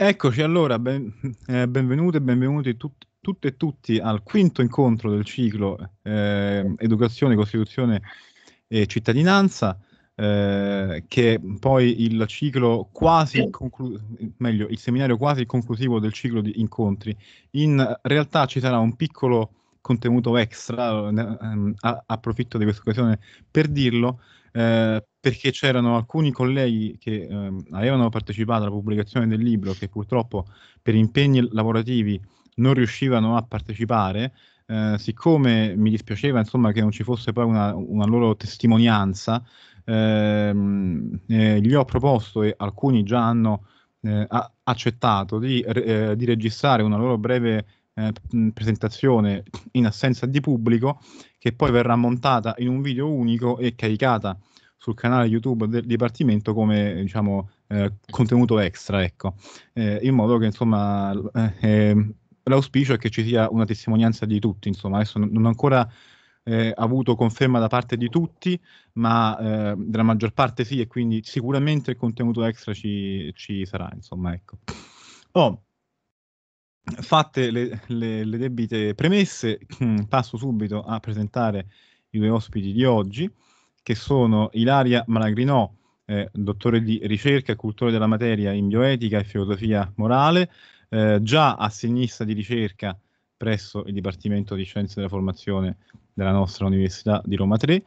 Eccoci allora, benvenute e benvenuti tutte e tutti al quinto incontro del ciclo Educazione, Costituzione e Cittadinanza, che è poi il ciclo quasi meglio, il seminario quasi conclusivo del ciclo di incontri. In realtà ci sarà un piccolo contenuto extra, approfitto di questa occasione per dirlo, perché c'erano alcuni colleghi che avevano partecipato alla pubblicazione del libro che purtroppo per impegni lavorativi non riuscivano a partecipare, siccome mi dispiaceva insomma che non ci fosse poi una loro testimonianza, gli ho proposto e alcuni già hanno accettato di registrare una loro breve presentazione in assenza di pubblico, che poi verrà montata in un video unico e caricata sul canale YouTube del Dipartimento come, diciamo, contenuto extra, ecco, in modo che, insomma, l'auspicio è che ci sia una testimonianza di tutti, insomma. Adesso non ho ancora avuto conferma da parte di tutti, ma della maggior parte sì, e quindi sicuramente il contenuto extra ci sarà, insomma, ecco. Oh, fatte le debite premesse, passo subito a presentare i due ospiti di oggi, che sono Ilaria Malagrinò, dottore di ricerca e cultore della materia in bioetica e filosofia morale, già assegnista di ricerca presso il Dipartimento di Scienze della Formazione della nostra Università di Roma Tre,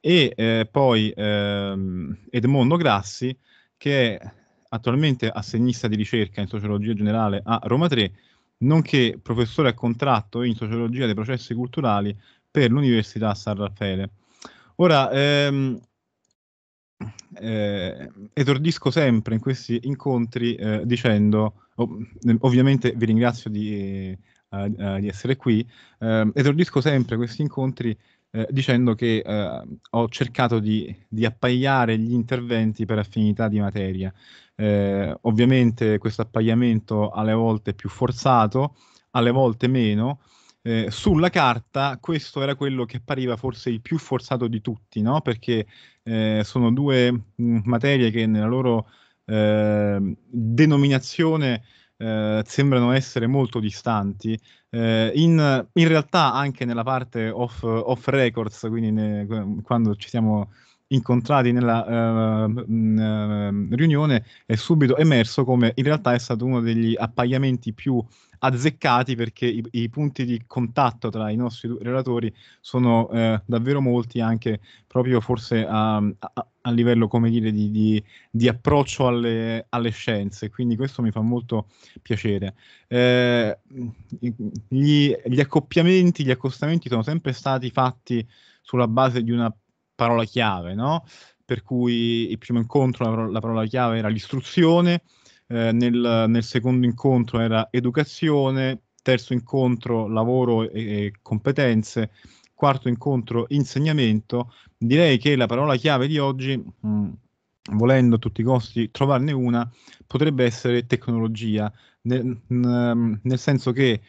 e poi Edmondo Grassi, che è attualmente assegnista di ricerca in sociologia generale a Roma Tre, nonché professore a contratto in sociologia dei processi culturali per l'Università San Raffaele. Ora, esordisco sempre in questi incontri dicendo, ovviamente vi ringrazio di essere qui, esordisco sempre questi incontri dicendo che ho cercato di appaiare gli interventi per affinità di materia. Ovviamente questo appaiamento alle volte è più forzato, alle volte meno. Sulla carta questo era quello che appariva forse il più forzato di tutti, no? Perché sono due materie che nella loro denominazione sembrano essere molto distanti, in realtà anche nella parte off records, quindi quando ci siamo incontrati nella riunione è subito emerso come in realtà è stato uno degli appaiamenti più azzeccati, perché i punti di contatto tra i nostri relatori sono davvero molti, anche proprio forse a livello, come dire, di approccio alle scienze, quindi questo mi fa molto piacere. Gli accoppiamenti, gli accostamenti sono sempre stati fatti sulla base di una parola chiave, no? Per cui il primo incontro la parola chiave era l'istruzione, nel secondo incontro era educazione, terzo incontro lavoro e competenze, quarto incontro insegnamento. Direi che la parola chiave di oggi, volendo a tutti i costi trovarne una, potrebbe essere tecnologia, nel senso che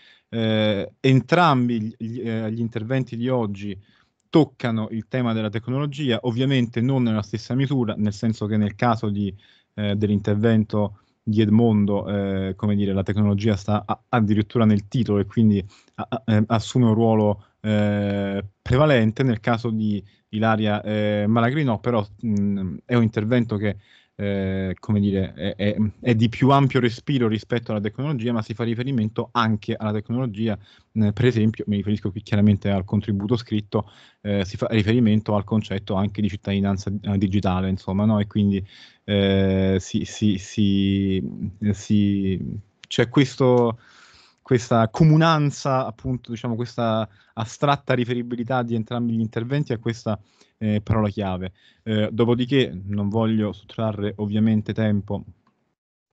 entrambi gli interventi di oggi toccano il tema della tecnologia, ovviamente non nella stessa misura, nel senso che nel caso dell'intervento di Edmondo, come dire, la tecnologia sta addirittura nel titolo e quindi assume un ruolo prevalente. Nel caso di Ilaria Malagrinò però è un intervento che come dire, è di più ampio respiro rispetto alla tecnologia, ma si fa riferimento anche alla tecnologia. Per esempio, mi riferisco qui chiaramente al contributo scritto, si fa riferimento al concetto anche di cittadinanza digitale, insomma, no? E quindi c'è questa comunanza, appunto, diciamo, questa astratta riferibilità di entrambi gli interventi a questa parola chiave. Dopodiché non voglio sottrarre ovviamente tempo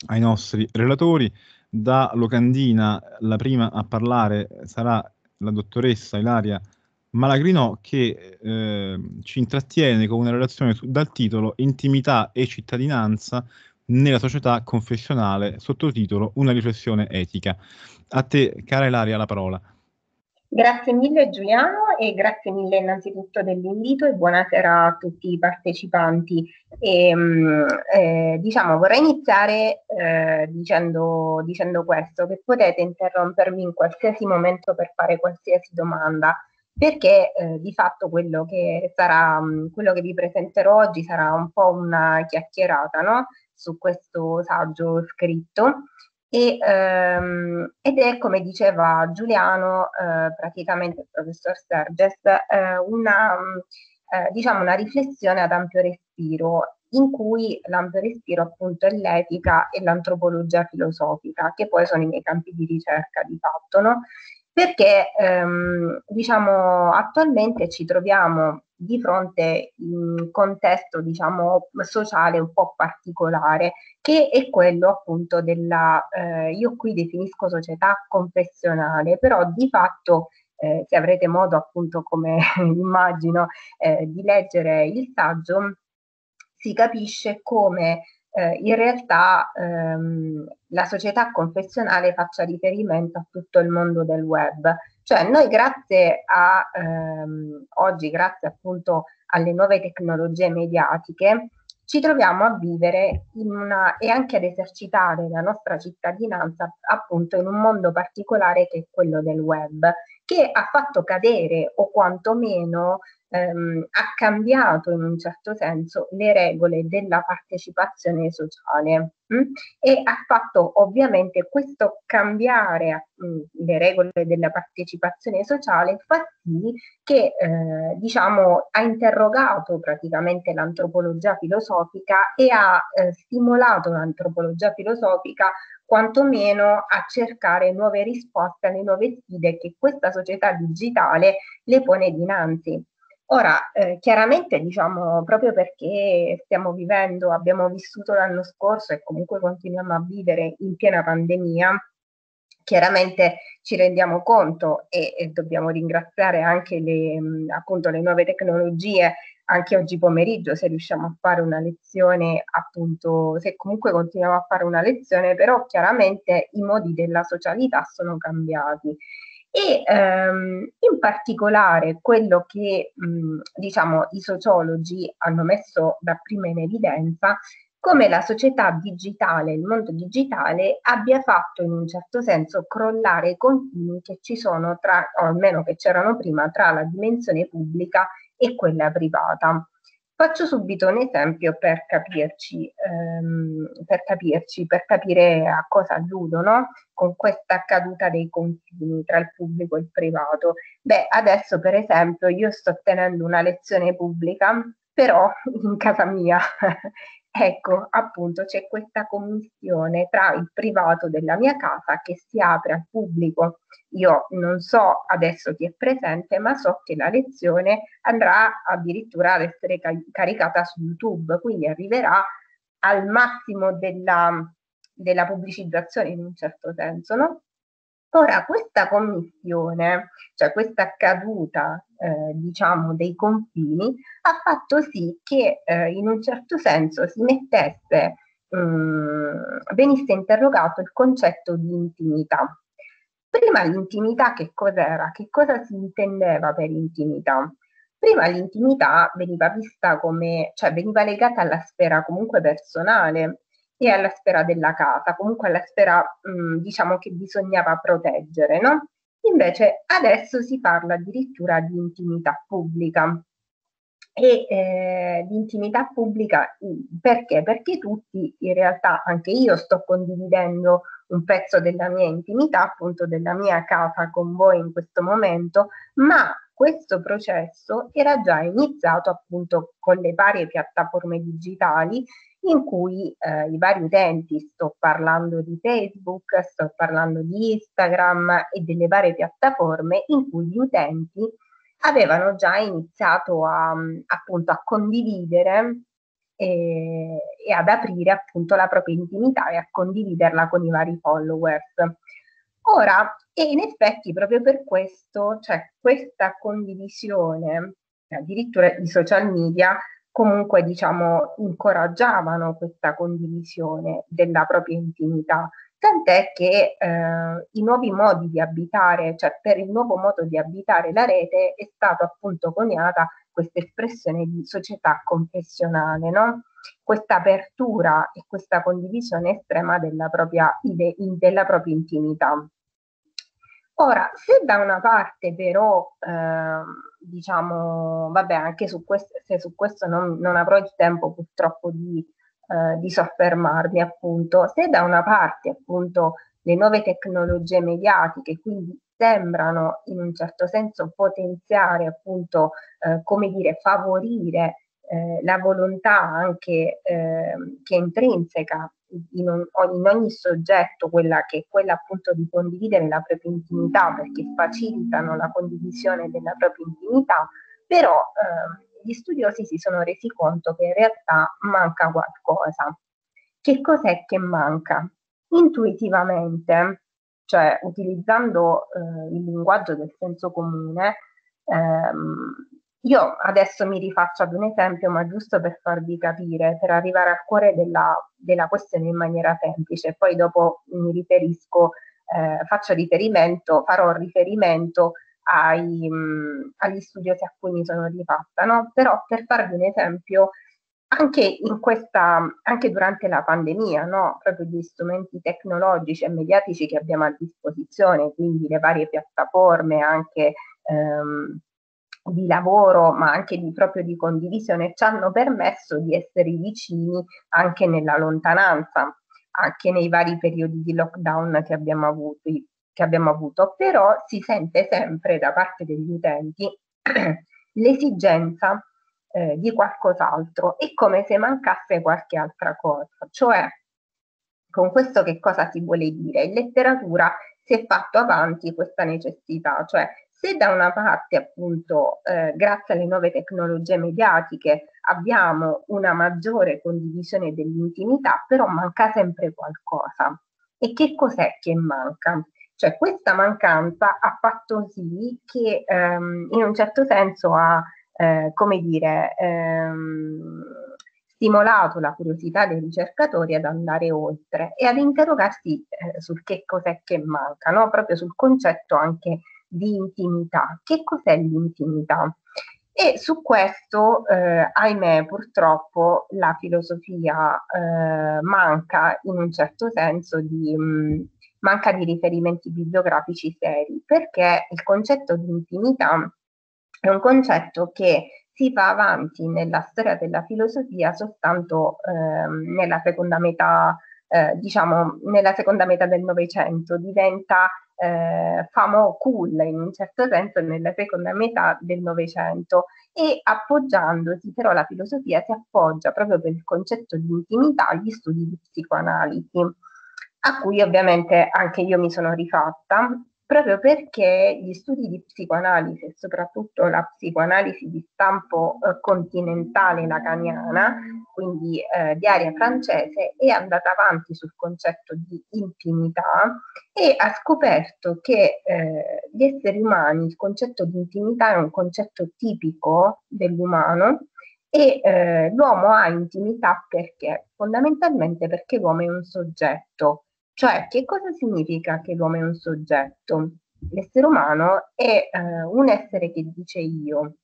ai nostri relatori. Da locandina la prima a parlare sarà la dottoressa Ilaria Malagrinò, che ci intrattiene con una relazione dal titolo Intimità e cittadinanza nella società confessionale, sottotitolo Una riflessione etica. A te, cara Ilaria, la parola. Grazie mille Giuliano e grazie mille innanzitutto dell'invito e buonasera a tutti i partecipanti. Vorrei iniziare dicendo questo, che potete interrompermi in qualsiasi momento per fare qualsiasi domanda, perché di fatto quello che vi presenterò oggi sarà un po' una chiacchierata, no? Su questo saggio scritto. Ed è, come diceva Giuliano, praticamente il professor Serges, una riflessione ad ampio respiro, in cui l'ampio respiro appunto è l'etica e l'antropologia filosofica, che poi sono i miei campi di ricerca di fatto, no? Perché attualmente ci troviamo di fronte un contesto sociale un po' particolare, che è quello appunto della, io qui definisco società confessionale, però di fatto se avrete modo appunto, come immagino, di leggere il saggio, si capisce come in realtà la società confessionale faccia riferimento a tutto il mondo del web. Cioè noi oggi grazie appunto alle nuove tecnologie mediatiche ci troviamo a vivere e anche ad esercitare la nostra cittadinanza appunto in un mondo particolare che è quello del web, che ha fatto cadere o quantomeno ha cambiato in un certo senso le regole della partecipazione sociale e ha fatto ovviamente questo cambiare le regole della partecipazione sociale, fa sì che ha interrogato praticamente l'antropologia filosofica e ha stimolato l'antropologia filosofica quantomeno a cercare nuove risposte alle nuove sfide che questa società digitale le pone dinanzi. Ora, chiaramente proprio perché abbiamo vissuto l'anno scorso e comunque continuiamo a vivere in piena pandemia, chiaramente ci rendiamo conto e dobbiamo ringraziare anche le nuove tecnologie. Anche oggi pomeriggio, se riusciamo a fare una lezione, appunto, se comunque continuiamo a fare una lezione, però chiaramente i modi della socialità sono cambiati. E in particolare quello che i sociologi hanno messo dapprima in evidenza, come la società digitale, il mondo digitale, abbia fatto in un certo senso crollare i confini che ci sono c'erano prima, tra la dimensione pubblica e quella privata. Faccio subito un esempio per capirci, per capire a cosa alludo, no? Con questa caduta dei confini tra il pubblico e il privato. Beh, adesso per esempio io sto tenendo una lezione pubblica, però in casa mia, ecco, appunto c'è questa commistione tra il privato della mia casa che si apre al pubblico. Io non so adesso chi è presente, ma so che la lezione andrà addirittura ad essere caricata su YouTube, quindi arriverà al massimo della pubblicizzazione in un certo senso, no? Ora, questa commistione, cioè questa caduta, dei confini, ha fatto sì che in un certo senso venisse interrogato il concetto di intimità. Prima l'intimità che cos'era? Che cosa si intendeva per intimità? Prima l'intimità veniva vista veniva legata alla sfera comunque personale e alla sfera della casa, comunque alla sfera che bisognava proteggere, no? Invece adesso si parla addirittura di intimità pubblica. E di intimità pubblica perché? Perché tutti, in realtà anche io sto condividendo un pezzo della mia intimità, appunto della mia casa con voi in questo momento, ma questo processo era già iniziato appunto con le varie piattaforme digitali in cui i vari utenti, sto parlando di Facebook, sto parlando di Instagram e delle varie piattaforme in cui gli utenti avevano già iniziato a condividere e ad aprire appunto la propria intimità e a condividerla con i vari followers. Ora, e in effetti proprio per questo, cioè questa condivisione, addirittura i social media comunque incoraggiavano questa condivisione della propria intimità, tant'è che i nuovi modi di abitare, cioè per il nuovo modo di abitare la rete è stata appunto coniata questa espressione di società confessionale, no? Questa apertura e questa condivisione estrema della propria intimità. Ora, se da una parte però, diciamo, vabbè, anche su questo, se su questo non avrò il tempo purtroppo di soffermarmi, appunto, se da una parte appunto le nuove tecnologie mediatiche quindi sembrano in un certo senso potenziare, appunto, come dire, favorire la volontà anche che è intrinseca in ogni soggetto, quella appunto di condividere la propria intimità, perché facilitano la condivisione della propria intimità, però gli studiosi si sono resi conto che in realtà manca qualcosa. Che cos'è che manca? Intuitivamente, cioè utilizzando il linguaggio del senso comune, io adesso mi rifaccio ad un esempio, ma giusto per farvi capire, per arrivare al cuore della questione in maniera semplice, poi dopo farò riferimento agli studiosi a cui mi sono rifatta, no? Però per farvi un esempio, anche durante la pandemia, no? Proprio gli strumenti tecnologici e mediatici che abbiamo a disposizione, quindi le varie piattaforme anche di lavoro, ma anche di condivisione, ci hanno permesso di essere vicini anche nella lontananza, anche nei vari periodi di lockdown che abbiamo avuto. Però si sente sempre da parte degli utenti l'esigenza di qualcos'altro, è come se mancasse qualche altra cosa. Cioè, con questo che cosa si vuole dire? In letteratura si è fatto avanti questa necessità, cioè se da una parte appunto grazie alle nuove tecnologie mediatiche abbiamo una maggiore condivisione dell'intimità, però manca sempre qualcosa. E che cos'è che manca? Cioè questa mancanza ha fatto sì che in un certo senso ha stimolato la curiosità dei ricercatori ad andare oltre e ad interrogarsi sul che cos'è che manca, no? Proprio sul concetto anche di intimità. Che cos'è l'intimità? E su questo, ahimè, purtroppo la filosofia manca in un certo senso di riferimenti bibliografici seri, perché il concetto di intimità è un concetto che si va avanti nella storia della filosofia soltanto nella seconda metà, nella seconda metà del Novecento, diventa famo cool in un certo senso nella seconda metà del Novecento, e appoggiandosi però la filosofia si appoggia proprio per il concetto di intimità agli studi di psicoanalisi, a cui ovviamente anche io mi sono rifatta, proprio perché gli studi di psicoanalisi e soprattutto la psicoanalisi di stampo continentale lacaniana, quindi di area francese, è andata avanti sul concetto di intimità e ha scoperto che gli esseri umani, il concetto di intimità è un concetto tipico dell'umano, e l'uomo ha intimità perché? Fondamentalmente perché l'uomo è un soggetto. Cioè, che cosa significa che l'uomo è un soggetto? L'essere umano è un essere che dice io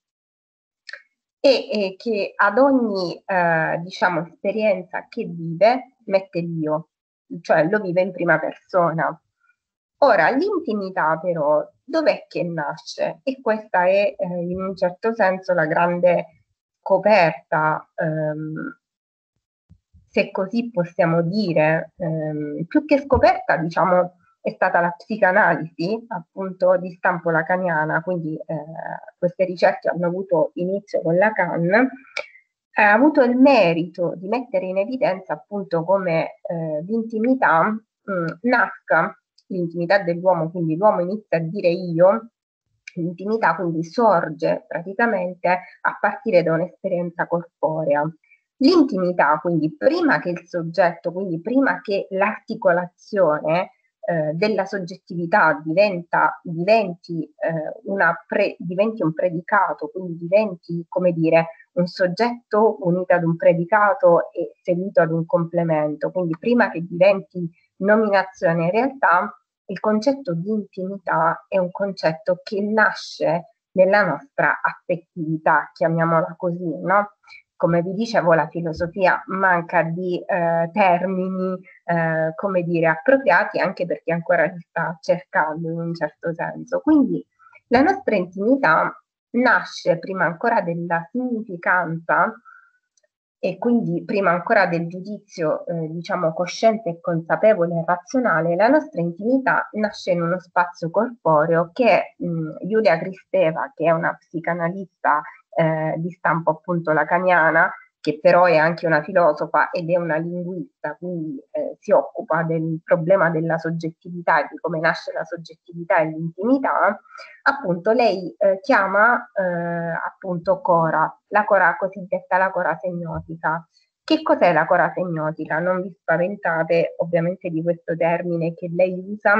e che ad ogni esperienza che vive mette l'io, cioè lo vive in prima persona. Ora, l'intimità però, dov'è che nasce? E questa è in un certo senso la grande scoperta, se così possiamo dire, più che scoperta, diciamo, è stata la psicanalisi, appunto, di stampo lacaniana, quindi queste ricerche hanno avuto inizio con Lacan, ha avuto il merito di mettere in evidenza appunto come l'intimità nasca, l'intimità dell'uomo, quindi l'uomo inizia a dire io. L'intimità quindi sorge praticamente a partire da un'esperienza corporea. L'intimità quindi prima che il soggetto, quindi prima che l'articolazione della soggettività diventi un predicato, quindi diventi, come dire, un soggetto unito ad un predicato e seguito ad un complemento, quindi prima che diventi nominazione. In realtà il concetto di intimità è un concetto che nasce nella nostra affettività, chiamiamola così, no? Come vi dicevo, la filosofia manca di termini, come dire, appropriati, anche perché ancora li sta cercando in un certo senso. Quindi la nostra intimità nasce prima ancora della significanza e quindi prima ancora del giudizio, diciamo, cosciente, consapevole e razionale. La nostra intimità nasce in uno spazio corporeo che Julia Kristeva, che è una psicanalista di stampo appunto lacaniana, che però è anche una filosofa ed è una linguista, quindi si occupa del problema della soggettività e di come nasce la soggettività e l'intimità, appunto lei chiama appunto cora, la cora cosiddetta, la cora semiotica. Che cos'è la cora semiotica? Non vi spaventate ovviamente di questo termine che lei usa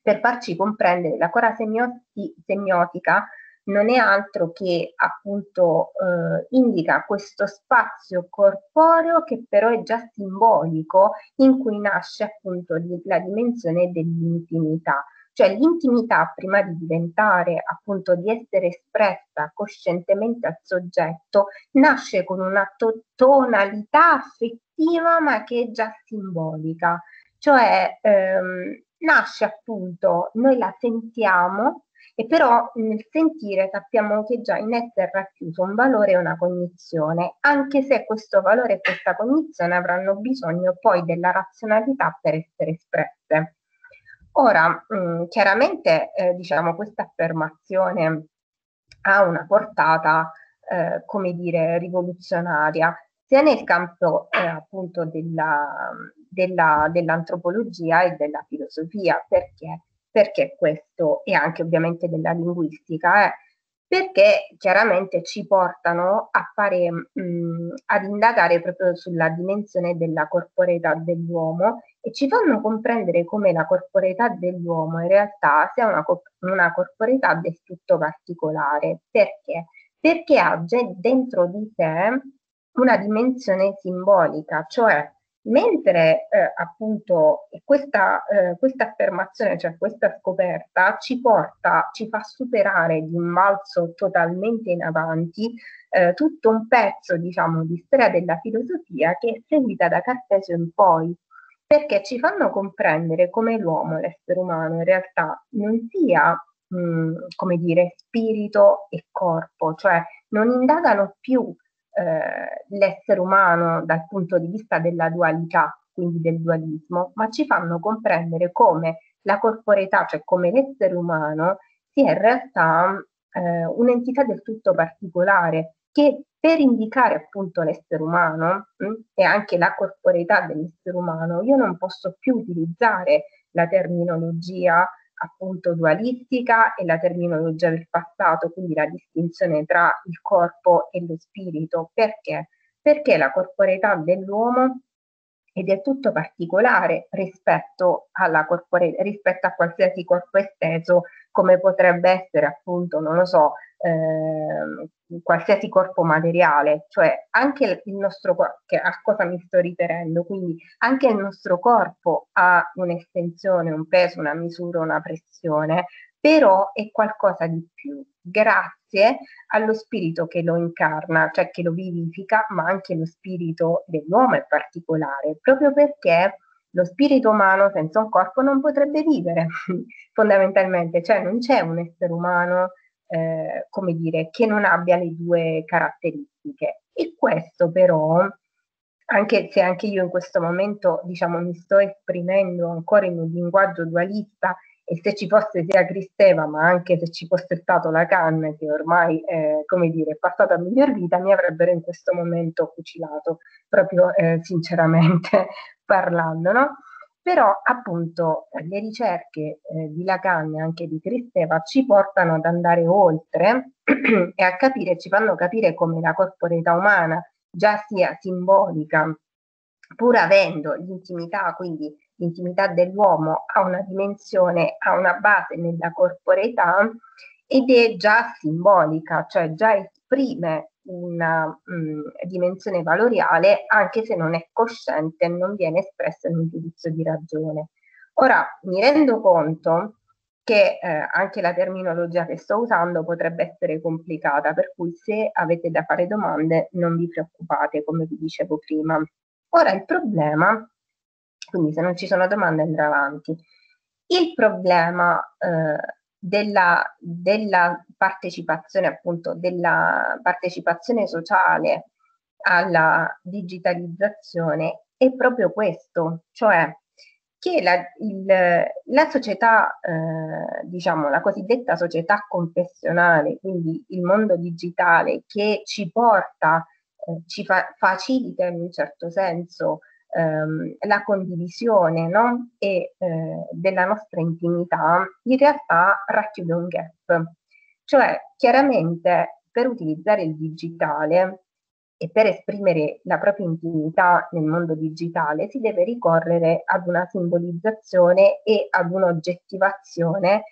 per farci comprendere. La cora semiotica non è altro che appunto indica questo spazio corporeo che però è già simbolico, in cui nasce appunto la dimensione dell'intimità. Cioè l'intimità, prima di diventare appunto, di essere espressa coscientemente al soggetto, nasce con una tonalità affettiva ma che è già simbolica. Cioè nasce appunto, noi la sentiamo, e però nel sentire sappiamo che già in essa è racchiuso un valore e una cognizione, anche se questo valore e questa cognizione avranno bisogno poi della razionalità per essere espresse. Ora, chiaramente, diciamo, questa affermazione ha una portata, come dire, rivoluzionaria, sia nel campo appunto dell'antropologia e della filosofia. Perché questo, e anche ovviamente della linguistica, perché chiaramente ci portano a fare, ad indagare proprio sulla dimensione della corporeità dell'uomo, e ci fanno comprendere come la corporeità dell'uomo in realtà sia una corporeità del tutto particolare. Perché? Perché ha già dentro di sé una dimensione simbolica, cioè mentre appunto questa affermazione, cioè questa scoperta, ci fa superare di un balzo totalmente in avanti tutto un pezzo, diciamo, di storia della filosofia che è seguita da Cartesio in poi, perché ci fanno comprendere come l'uomo, l'essere umano, in realtà non sia, come dire, spirito e corpo, cioè non indagano più l'essere umano dal punto di vista della dualità, quindi del dualismo, ma ci fanno comprendere come la corporeità, cioè come l'essere umano, sia in realtà un'entità del tutto particolare, che per indicare appunto l'essere umano e anche la corporeità dell'essere umano, io non posso più utilizzare la terminologia appunto dualistica e la terminologia del passato, quindi la distinzione tra il corpo e lo spirito. Perché? Perché la corporeità dell'uomo è del tutto particolare rispetto a qualsiasi corpo esteso, come potrebbe essere appunto, non lo so, qualsiasi corpo materiale. Cioè anche il nostro corpo, a cosa mi sto riferendo? Quindi anche il nostro corpo ha un'estensione, un peso, una misura, una pressione, però è qualcosa di più, grazie allo spirito che lo incarna, cioè che lo vivifica, ma anche lo spirito dell'uomo è particolare, proprio perché lo spirito umano senza un corpo non potrebbe vivere, fondamentalmente. Cioè non c'è un essere umano, come dire, che non abbia le due caratteristiche. E questo però, anche se anche io in questo momento, diciamo, mi sto esprimendo ancora in un linguaggio dualista, e se ci fosse sia Kristeva, ma anche se ci fosse stato Lacan, che ormai, come dire, è passato a miglior vita, mi avrebbero in questo momento fucilato, proprio sinceramente parlando, no? Però appunto le ricerche di Lacan e anche di Kristeva ci portano ad andare oltre e a capire, ci fanno capire come la corporeità umana già sia simbolica, pur avendo l'intimità, quindi l'intimità dell'uomo ha una dimensione, ha una base nella corporeità ed è già simbolica, cioè già esprime una dimensione valoriale, anche se non è cosciente e non viene espressa in un giudizio di ragione. Ora, mi rendo conto che anche la terminologia che sto usando potrebbe essere complicata, per cui se avete da fare domande non vi preoccupate, come vi dicevo prima. Ora il problema, quindi se non ci sono domande andrà avanti, il problema della partecipazione, appunto, della partecipazione sociale alla digitalizzazione è proprio questo, cioè che la società, diciamo la cosiddetta società confessionale, quindi il mondo digitale che ci porta, facilita in un certo senso la condivisione, no? E della nostra intimità, in realtà racchiude un gap. Cioè, chiaramente, per utilizzare il digitale e per esprimere la propria intimità nel mondo digitale si deve ricorrere ad una simbolizzazione e ad un'oggettivazione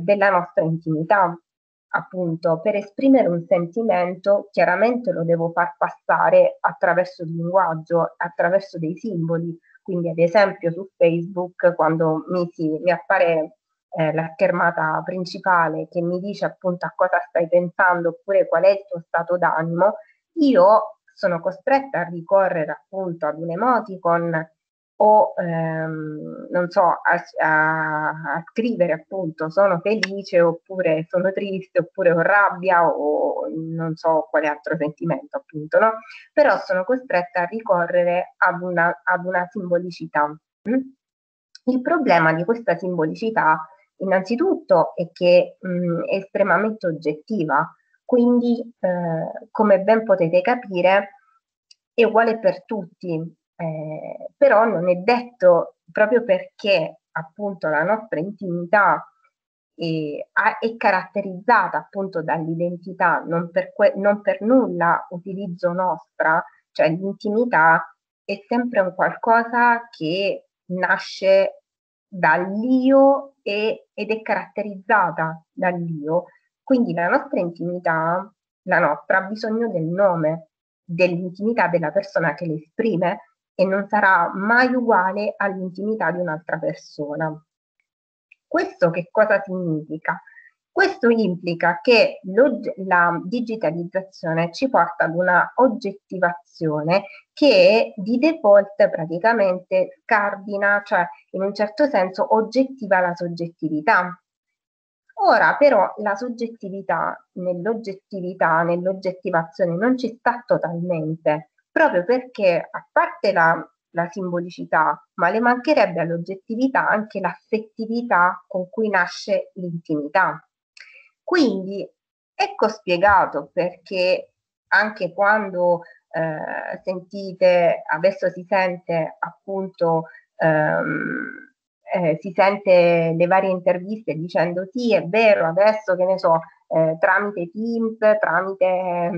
della nostra intimità. Appunto, per esprimere un sentimento chiaramente lo devo far passare attraverso il linguaggio, attraverso dei simboli. Quindi ad esempio su Facebook, quando mi appare la schermata principale che mi dice appunto a cosa stai pensando oppure qual è il tuo stato d'animo, io sono costretta a ricorrere appunto ad un emoticon o non so, a scrivere appunto sono felice oppure sono triste oppure ho rabbia o non so quale altro sentimento appunto, no? Però sono costretta a ricorrere ad una simbolicità. Il problema di questa simbolicità innanzitutto è che è estremamente oggettiva, quindi come ben potete capire è uguale per tutti. Però non è detto, proprio perché appunto la nostra intimità è caratterizzata appunto dall'identità, non per nulla utilizzo nostra, cioè l'intimità è sempre un qualcosa che nasce dall'io ed è caratterizzata dall'io, quindi la nostra intimità, la nostra, ha bisogno del nome, dell'intimità della persona che l'esprime, e non sarà mai uguale all'intimità di un'altra persona. Questo che cosa significa? Questo implica che la digitalizzazione ci porta ad una oggettivazione che di default praticamente scardina, cioè in un certo senso oggettiva la soggettività. Ora però la soggettività nell'oggettivazione non ci sta totalmente, proprio perché a parte la simbolicità, ma le mancherebbe all'oggettività anche l'affettività con cui nasce l'intimità. Quindi ecco spiegato perché anche quando sentite, adesso si sente appunto, si sente le varie interviste dicendo sì è vero, adesso che ne so, tramite Teams, tramite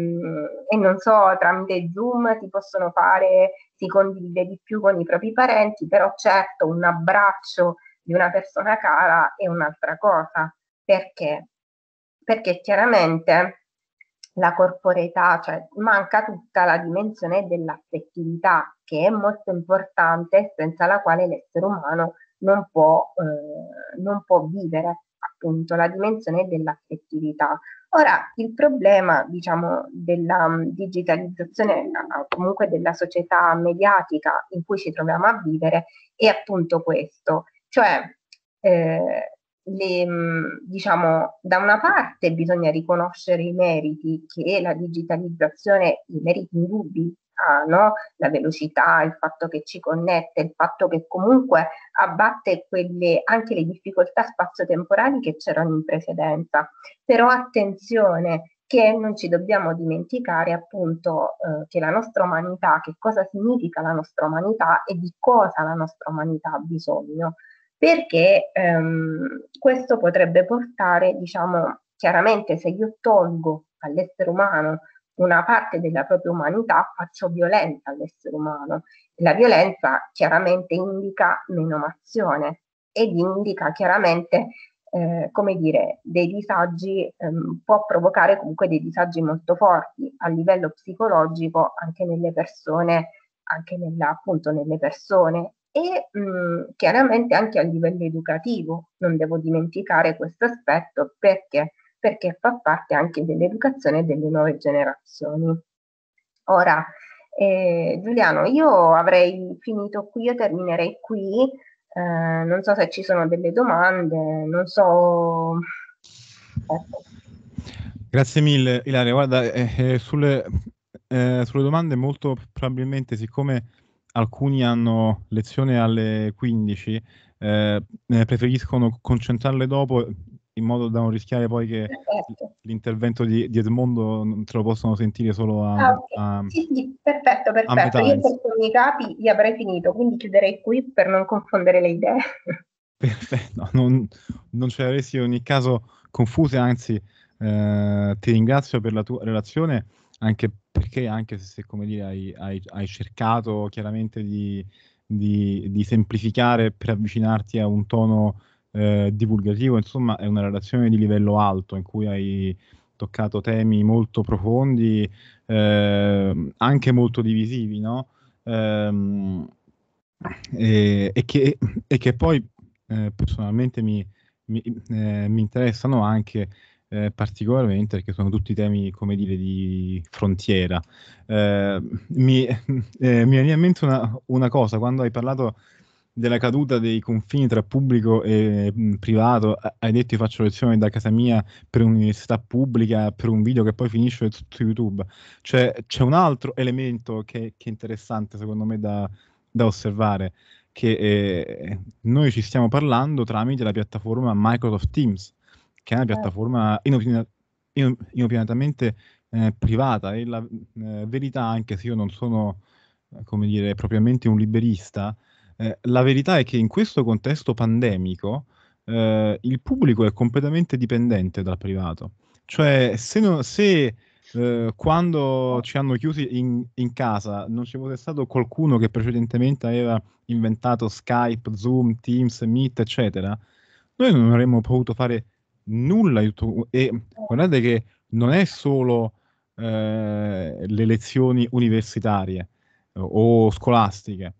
non so, tramite Zoom si possono fare, si condivide di più con i propri parenti, però certo un abbraccio di una persona cara è un'altra cosa. Perché? Perché chiaramente la corporeità, cioè manca tutta la dimensione dell'affettività che è molto importante, senza la quale l'essere umano non può vivere appunto la dimensione dell'affettività. Ora, il problema, diciamo, della digitalizzazione, comunque della società mediatica in cui ci troviamo a vivere, è appunto questo. Cioè, diciamo, da una parte bisogna riconoscere i meriti che la digitalizzazione, i meriti indubbi, no? La velocità, il fatto che ci connette, il fatto che comunque abbatte anche le difficoltà spazio-temporali che c'erano in precedenza. Però attenzione, che non ci dobbiamo dimenticare appunto che la nostra umanità, che cosa significa la nostra umanità e di cosa la nostra umanità ha bisogno, perché questo potrebbe portare, diciamo, chiaramente se io tolgo all'essere umano una parte della propria umanità, faccio violenza all'essere umano. La violenza chiaramente indica menomazione ed indica chiaramente come dire, dei disagi, può provocare comunque dei disagi molto forti a livello psicologico anche nelle persone, appunto nelle persone, e chiaramente anche a livello educativo. Non devo dimenticare questo aspetto, perché fa parte anche dell'educazione delle nuove generazioni. Ora, Giuliano, io avrei finito qui, io terminerei qui. Non so se ci sono delle domande, non so. Ecco. Grazie mille, Ilaria. Guarda, sulle domande molto probabilmente, siccome alcuni hanno lezione alle 15, preferiscono concentrarle dopo, in modo da non rischiare poi che l'intervento di Edmondo te lo possano sentire solo a, a sì, perfetto. Io per i capi li avrei finito, quindi chiuderei qui per non confondere le idee. Perfetto, non ce le avresti in ogni caso confuse, anzi ti ringrazio per la tua relazione, anche perché anche se come dire hai cercato chiaramente di semplificare per avvicinarti a un tono divulgativo, insomma è una relazione di livello alto in cui hai toccato temi molto profondi, anche molto divisivi, no? E che poi personalmente mi interessano anche particolarmente, perché sono tutti temi, come dire, di frontiera. Mi viene in mente una cosa, quando hai parlato della caduta dei confini tra pubblico e privato, hai detto: io faccio lezioni da casa mia per un'università pubblica, per un video che poi finisce su YouTube. Cioè, c'è un altro elemento che è interessante secondo me da osservare, che noi ci stiamo parlando tramite la piattaforma Microsoft Teams, che è una piattaforma inopinatamente privata, e la verità, anche se io non sono, come dire, propriamente un liberista, la verità è che in questo contesto pandemico il pubblico è completamente dipendente dal privato. Cioè, se quando ci hanno chiusi in casa non ci fosse stato qualcuno che precedentemente aveva inventato Skype, Zoom, Teams, Meet, eccetera, noi non avremmo potuto fare nulla. E guardate che non è solo le lezioni universitarie o scolastiche.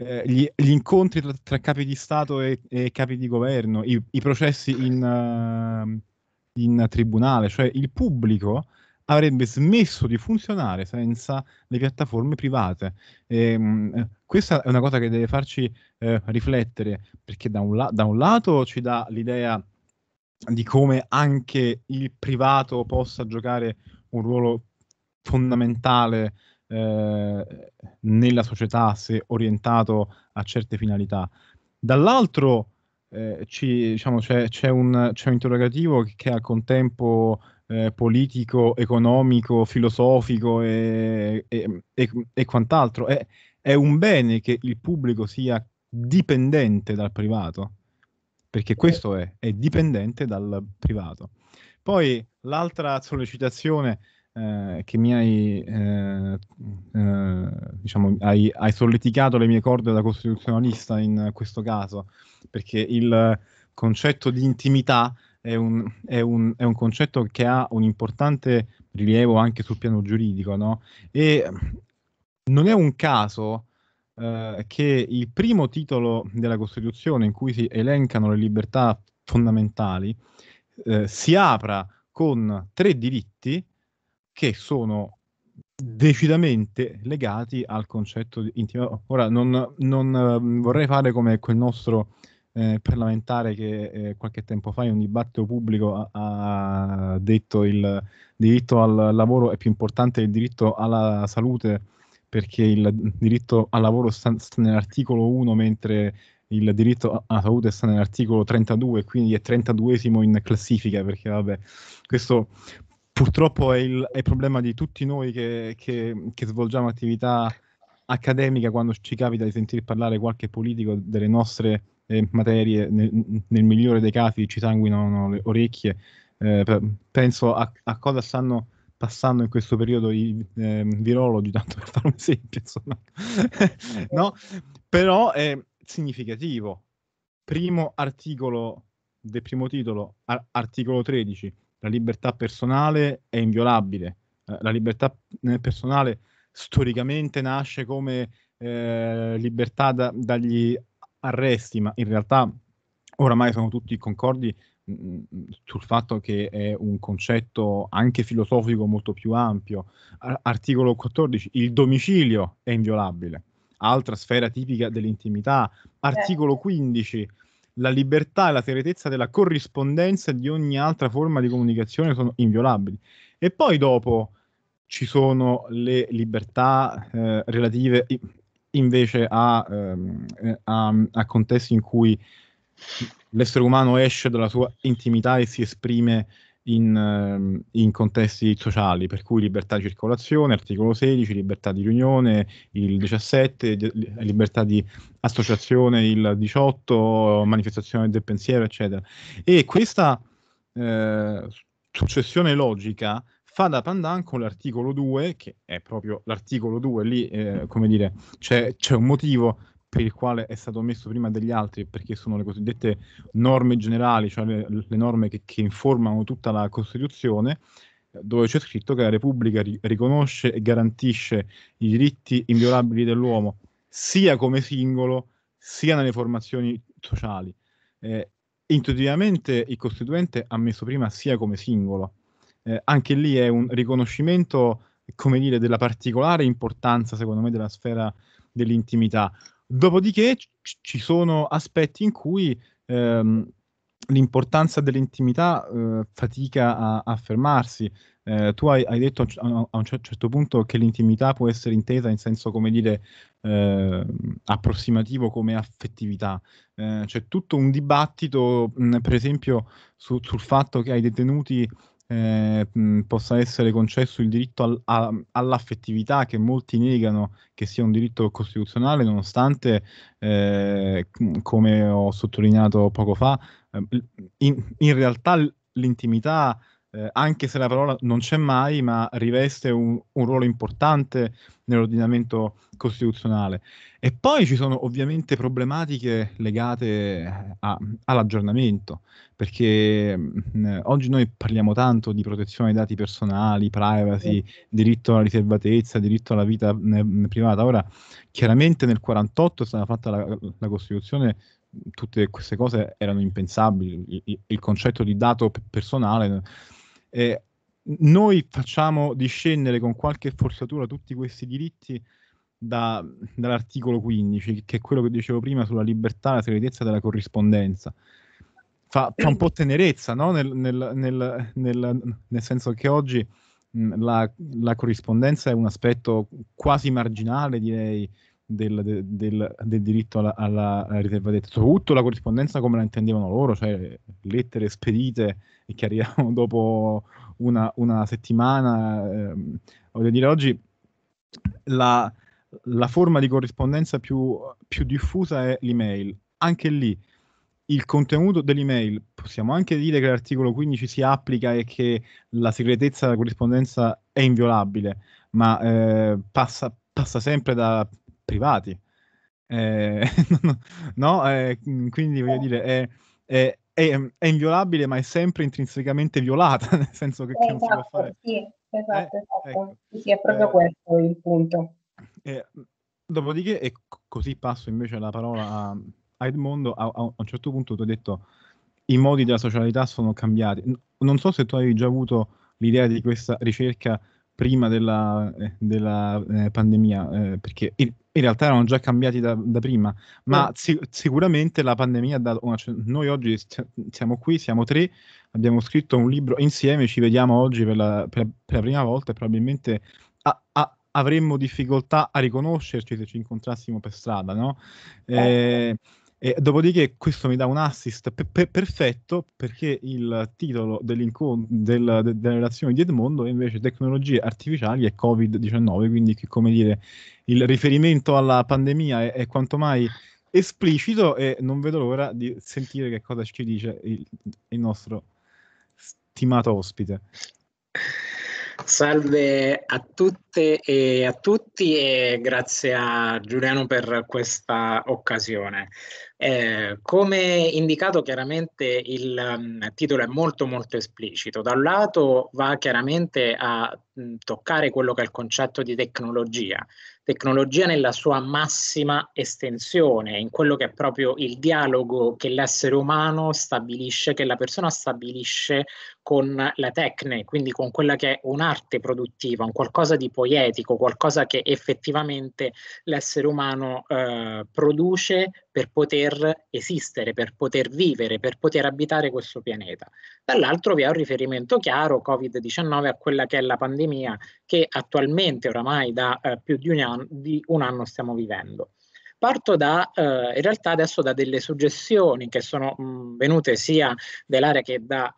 Gli incontri tra capi di Stato e capi di governo, i processi in tribunale, cioè il pubblico avrebbe smesso di funzionare senza le piattaforme private. Questa è una cosa che deve farci riflettere, perché da un lato ci dà l'idea di come anche il privato possa giocare un ruolo fondamentale nella società, se orientato a certe finalità. Dall'altro c'è un interrogativo che è al contempo politico, economico, filosofico e quant'altro. È un bene che il pubblico sia dipendente dal privato, perché questo è dipendente dal privato. Poi l'altra sollecitazione che mi hai solleticato le mie corde da costituzionalista in questo caso, perché il concetto di intimità è un concetto che ha un importante rilievo anche sul piano giuridico, no? E non è un caso che il primo titolo della Costituzione, in cui si elencano le libertà fondamentali, si apra con tre diritti che sono decisamente legati al concetto di intimità. Ora, non vorrei fare come quel nostro parlamentare che qualche tempo fa in un dibattito pubblico ha detto: il diritto al lavoro è più importante del diritto alla salute, perché il diritto al lavoro sta nell'articolo 1, mentre il diritto alla salute sta nell'articolo 32, quindi è 32esimo in classifica, perché vabbè, questo purtroppo è il problema di tutti noi che svolgiamo attività accademica, quando ci capita di sentir parlare qualche politico delle nostre materie. Nel migliore dei casi ci sanguinano le orecchie. Penso a cosa stanno passando in questo periodo i virologi, tanto per fare un esempio, insomma. No? Però è significativo. Primo articolo del primo titolo, articolo 13, la libertà personale è inviolabile. La libertà personale storicamente nasce come libertà dagli arresti, ma in realtà oramai sono tutti concordi sul fatto che è un concetto anche filosofico molto più ampio. Articolo 14, il domicilio è inviolabile, altra sfera tipica dell'intimità. Articolo 15, la libertà e la segretezza della corrispondenza e di ogni altra forma di comunicazione sono inviolabili. E poi dopo ci sono le libertà relative invece a contesti in cui l'essere umano esce dalla sua intimità e si esprime in contesti sociali, per cui libertà di circolazione, articolo 16, libertà di riunione, il 17, libertà di associazione, il 18, manifestazione del pensiero, eccetera. E questa successione logica fa da pandan con l'articolo 2, che è proprio l'articolo 2, lì come dire, c'è un motivo per il quale è stato messo prima degli altri, perché sono le cosiddette norme generali, cioè le norme che informano tutta la Costituzione, dove c'è scritto che la Repubblica riconosce e garantisce i diritti inviolabili dell'uomo, sia come singolo, sia nelle formazioni sociali. Intuitivamente il Costituente ha messo prima sia come singolo. Anche lì è un riconoscimento, come dire, della particolare importanza, secondo me, della sfera dell'intimità. Dopodiché ci sono aspetti in cui l'importanza dell'intimità fatica a affermarsi. Tu hai detto a un certo punto che l'intimità può essere intesa in senso, come dire, approssimativo, come affettività. C'è tutto un dibattito, per esempio, sul fatto che ai detenuti possa essere concesso il diritto all'affettività, che molti negano che sia un diritto costituzionale, nonostante, come ho sottolineato poco fa, in realtà l'intimità, anche se la parola non c'è mai, ma riveste un ruolo importante nell'ordinamento costituzionale. E poi ci sono ovviamente problematiche legate all'aggiornamento, perché oggi noi parliamo tanto di protezione dei dati personali, privacy, diritto alla riservatezza, diritto alla vita privata. Ora, chiaramente nel 1948 è stata fatta la Costituzione. Tutte queste cose erano impensabili, il concetto di dato personale. Noi facciamo discendere con qualche forzatura tutti questi diritti dall'articolo 15, che è quello che dicevo prima sulla libertà e la segretezza della corrispondenza. Fa un po' tenerezza, no? Nel senso che oggi la corrispondenza è un aspetto quasi marginale, direi, del diritto alla riservatezza, soprattutto la corrispondenza come la intendevano loro, cioè lettere spedite e che arrivavano dopo una settimana. Voglio dire, oggi la forma di corrispondenza più diffusa è l'email. Anche lì il contenuto dell'email, possiamo anche dire che l'articolo 15 si applica e che la segretezza della corrispondenza è inviolabile, ma passa sempre da privati, quindi voglio dire, è inviolabile, ma è sempre intrinsecamente violata, nel senso che non si può fare. Sì, esatto. Ecco. Sì, è proprio questo il punto. Dopodiché, e così passo invece la parola a Edmondo, a un certo punto tu hai detto i modi della socialità sono cambiati. Non so se tu avevi già avuto l'idea di questa ricerca prima della pandemia, perché in realtà erano già cambiati da prima, ma sicuramente la pandemia ha dato una... Noi oggi siamo qui, siamo tre, abbiamo scritto un libro insieme, ci vediamo oggi per la prima volta e probabilmente avremmo difficoltà a riconoscerci se ci incontrassimo per strada, no? E dopodiché questo mi dà un assist perfetto, perché il titolo della relazione di Edmondo è invece tecnologie artificiali e Covid-19, quindi, come dire, il riferimento alla pandemia è quanto mai esplicito e non vedo l'ora di sentire che cosa ci dice il nostro stimato ospite. Salve a tutte e a tutti e grazie a Giuliano per questa occasione. Come indicato chiaramente il titolo è molto esplicito. Da un lato va chiaramente a toccare quello che è il concetto di tecnologia nella sua massima estensione, in quello che è proprio il dialogo che l'essere umano stabilisce, che la persona stabilisce con la tecne, quindi con quella che è un'arte produttiva, un qualcosa di poetico, qualcosa che effettivamente l'essere umano produce per poter esistere, per poter vivere, per poter abitare questo pianeta. Dall'altro vi è un riferimento chiaro, Covid-19, a quella che è la pandemia che attualmente oramai da più di un anno stiamo vivendo. Parto da, in realtà adesso da delle suggestioni che sono venute sia da Ilaria che da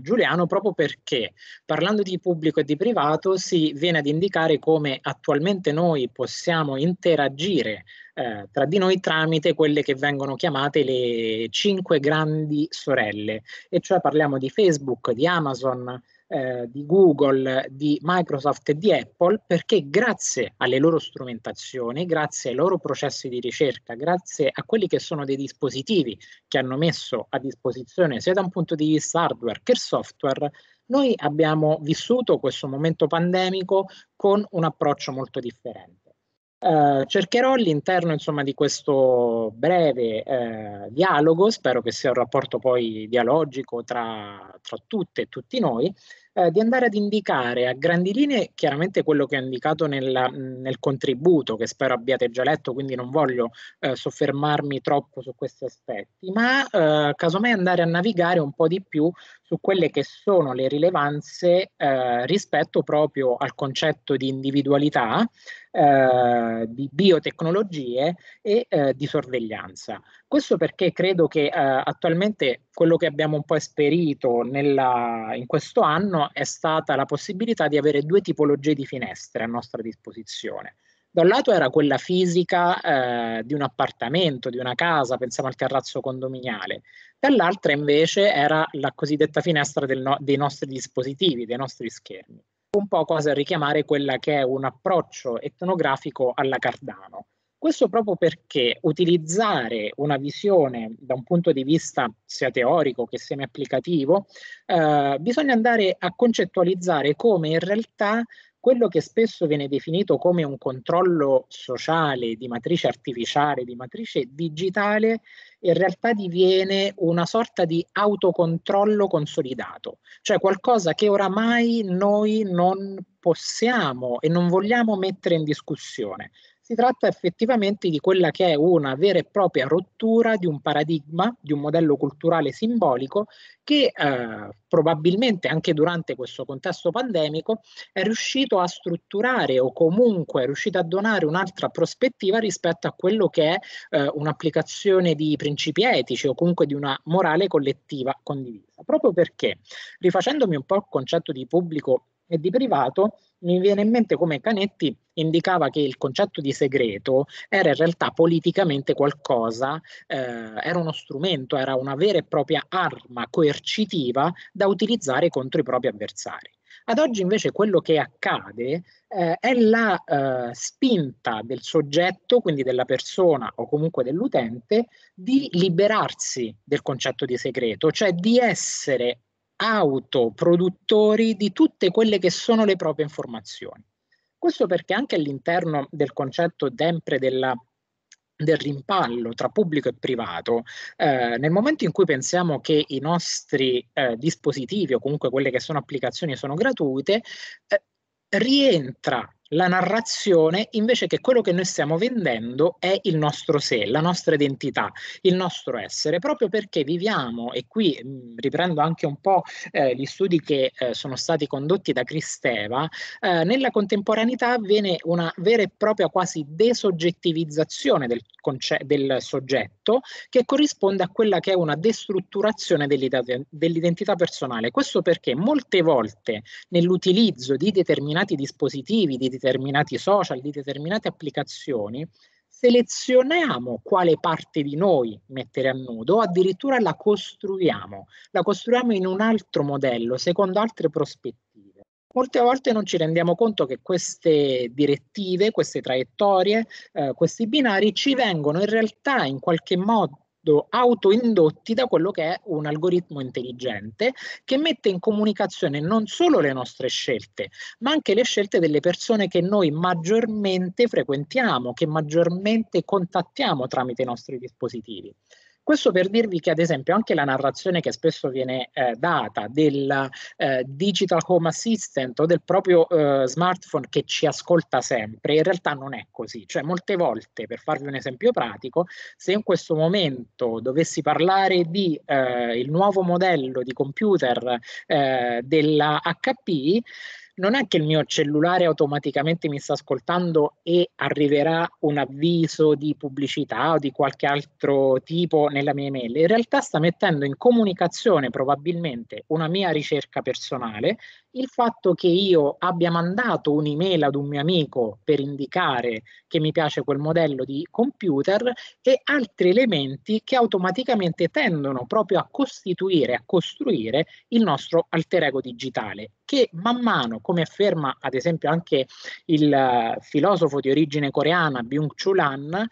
Giuliano, proprio perché parlando di pubblico e di privato si viene ad indicare come attualmente noi possiamo interagire tra di noi tramite quelle che vengono chiamate le 5 grandi sorelle, e cioè parliamo di Facebook, di Amazon, di Google, di Microsoft e di Apple, perché grazie alle loro strumentazioni, grazie ai loro processi di ricerca, grazie a quelli che sono dei dispositivi che hanno messo a disposizione sia da un punto di vista hardware che software, noi abbiamo vissuto questo momento pandemico con un approccio molto differente. Cercherò all'interno di questo breve dialogo, spero che sia un rapporto poi dialogico tra tutte e tutti noi, di andare ad indicare a grandi linee chiaramente quello che ho indicato nel contributo, che spero abbiate già letto, quindi non voglio soffermarmi troppo su questi aspetti, ma casomai andare a navigare un po' di più su quelle che sono le rilevanze rispetto proprio al concetto di individualità, di biotecnologie e di sorveglianza. Questo perché credo che attualmente quello che abbiamo un po' esperito in questo anno è stata la possibilità di avere due tipologie di finestre a nostra disposizione. Da un lato era quella fisica di un appartamento, di una casa, pensiamo al terrazzo condominiale, dall'altra invece era la cosiddetta finestra dei nostri dispositivi, dei nostri schermi. Un po' cosa richiamare quella che è un approccio etnografico alla Cardano. Questo proprio perché utilizzare una visione da un punto di vista sia teorico che semi-applicativo, bisogna andare a concettualizzare come in realtà quello che spesso viene definito come un controllo sociale di matrice artificiale, di matrice digitale, in realtà diviene una sorta di autocontrollo consolidato, cioè qualcosa che oramai noi non possiamo e non vogliamo mettere in discussione. Si tratta effettivamente di quella che è una vera e propria rottura di un paradigma, di un modello culturale simbolico che probabilmente anche durante questo contesto pandemico è riuscito a strutturare o comunque è riuscito a donare un'altra prospettiva rispetto a quello che è un'applicazione di principi etici o comunque di una morale collettiva condivisa. Proprio perché, rifacendomi un po' al concetto di pubblico e di privato, mi viene in mente come Canetti indicava che il concetto di segreto era in realtà politicamente qualcosa, era uno strumento, era una vera e propria arma coercitiva da utilizzare contro i propri avversari. Ad oggi invece quello che accade è la spinta del soggetto, quindi della persona o comunque dell'utente, di liberarsi del concetto di segreto, cioè di essere autoproduttori di tutte quelle che sono le proprie informazioni. Questo perché anche all'interno del concetto sempre del rimpallo tra pubblico e privato, nel momento in cui pensiamo che i nostri dispositivi o comunque quelle che sono applicazioni sono gratuite, rientra la narrazione invece che quello che noi stiamo vendendo è il nostro sé, la nostra identità, il nostro essere, proprio perché viviamo, e qui riprendo anche un po' gli studi che sono stati condotti da Kristeva, nella contemporaneità avviene una vera e propria quasi desoggettivizzazione del soggetto, che corrisponde a quella che è una destrutturazione dell'identità personale. Questo perché molte volte nell'utilizzo di determinati dispositivi, di determinati social, di determinate applicazioni, selezioniamo quale parte di noi mettere a nudo o addirittura la costruiamo in un altro modello, secondo altre prospettive. Molte volte non ci rendiamo conto che queste direttive, queste traiettorie, questi binari ci vengono in realtà in qualche modo autoindotti da quello che è un algoritmo intelligente che mette in comunicazione non solo le nostre scelte, ma anche le scelte delle persone che noi maggiormente frequentiamo, che maggiormente contattiamo tramite i nostri dispositivi. Questo per dirvi che ad esempio anche la narrazione che spesso viene data del digital home assistant o del proprio smartphone che ci ascolta sempre, in realtà non è così. Cioè molte volte, per farvi un esempio pratico, se in questo momento dovessi parlare di il nuovo modello di computer della HP, non è che il mio cellulare automaticamente mi sta ascoltando e arriverà un avviso di pubblicità o di qualche altro tipo nella mia email. In realtà sta mettendo in comunicazione probabilmente una mia ricerca personale, il fatto che io abbia mandato un'email ad un mio amico per indicare che mi piace quel modello di computer e altri elementi che automaticamente tendono proprio a costituire, a costruire il nostro alter ego digitale, che man mano, come afferma ad esempio anche il filosofo di origine coreana Byung Chul Han,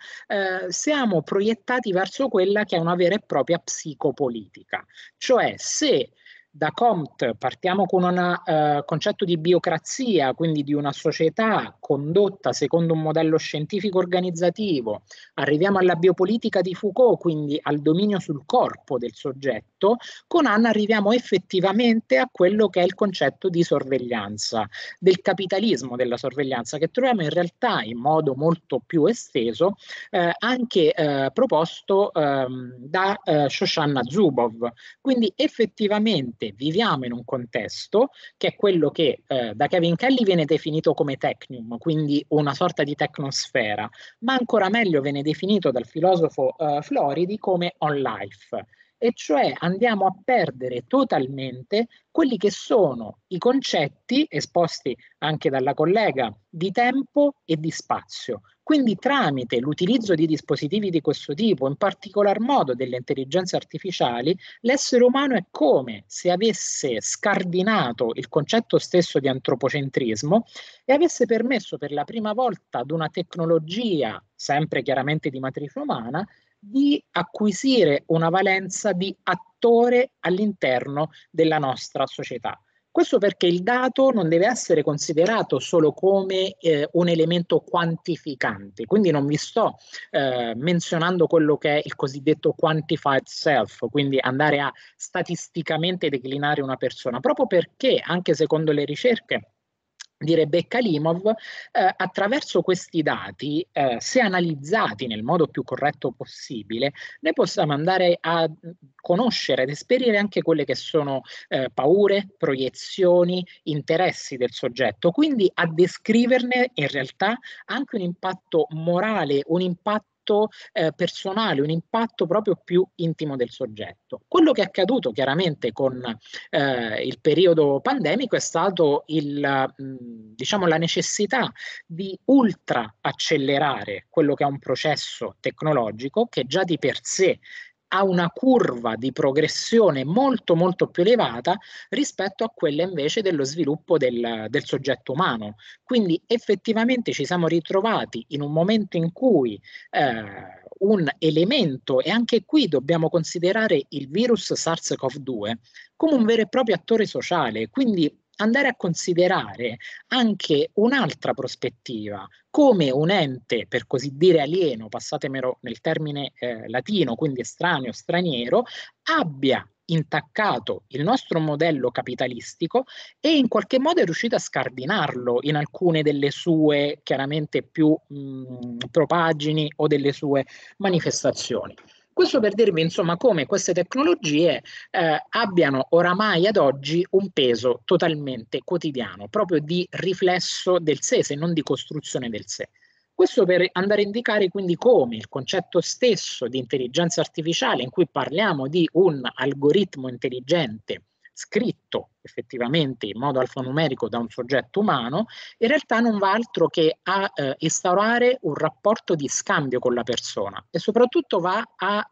siamo proiettati verso quella che è una vera e propria psicopolitica. Cioè se da Comte partiamo con un concetto di biocrazia, quindi di una società condotta secondo un modello scientifico organizzativo, arriviamo alla biopolitica di Foucault, quindi al dominio sul corpo del soggetto, con Han arriviamo effettivamente a quello che è il concetto di sorveglianza, del capitalismo della sorveglianza, che troviamo in realtà in modo molto più esteso anche proposto da Shoshana Zuboff. Quindi effettivamente viviamo in un contesto che è quello che da Kevin Kelly viene definito come technium, quindi una sorta di tecnosfera, ma ancora meglio viene definito dal filosofo Floridi come on life, e cioè andiamo a perdere totalmente quelli che sono i concetti esposti anche dalla collega di tempo e di spazio. Quindi tramite l'utilizzo di dispositivi di questo tipo, in particolar modo delle intelligenze artificiali, l'essere umano è come se avesse scardinato il concetto stesso di antropocentrismo e avesse permesso per la prima volta ad una tecnologia, sempre chiaramente di matrice umana, di acquisire una valenza di attore all'interno della nostra società. Questo perché il dato non deve essere considerato solo come un elemento quantificante, quindi non vi sto menzionando quello che è il cosiddetto quantified self, quindi andare a statisticamente declinare una persona, proprio perché anche secondo le ricerche di Rebecca Limov, attraverso questi dati, se analizzati nel modo più corretto possibile, noi possiamo andare a conoscere ed esperire anche quelle che sono paure, proiezioni, interessi del soggetto, quindi a descriverne in realtà anche un impatto morale, un impatto personale, un impatto proprio più intimo del soggetto. Quello che è accaduto chiaramente con il periodo pandemico è stato diciamo la necessità di ultra accelerare quello che è un processo tecnologico che già di per sé ha una curva di progressione molto molto più elevata rispetto a quella invece dello sviluppo del soggetto umano. Quindi effettivamente ci siamo ritrovati in un momento in cui un elemento, e anche qui dobbiamo considerare il virus SARS-CoV-2 come un vero e proprio attore sociale, quindi andare a considerare anche un'altra prospettiva come un ente, per così dire alieno, passatemelo nel termine latino, quindi estraneo, straniero, abbia intaccato il nostro modello capitalistico e in qualche modo è riuscito a scardinarlo in alcune delle sue chiaramente più propagini o delle sue manifestazioni. Questo per dirvi insomma come queste tecnologie abbiano oramai ad oggi un peso totalmente quotidiano, proprio di riflesso del sé, se non di costruzione del sé. Questo per andare a indicare quindi come il concetto stesso di intelligenza artificiale, in cui parliamo di un algoritmo intelligente scritto effettivamente in modo alfanumerico da un soggetto umano, in realtà non va altro che a instaurare un rapporto di scambio con la persona e soprattutto va a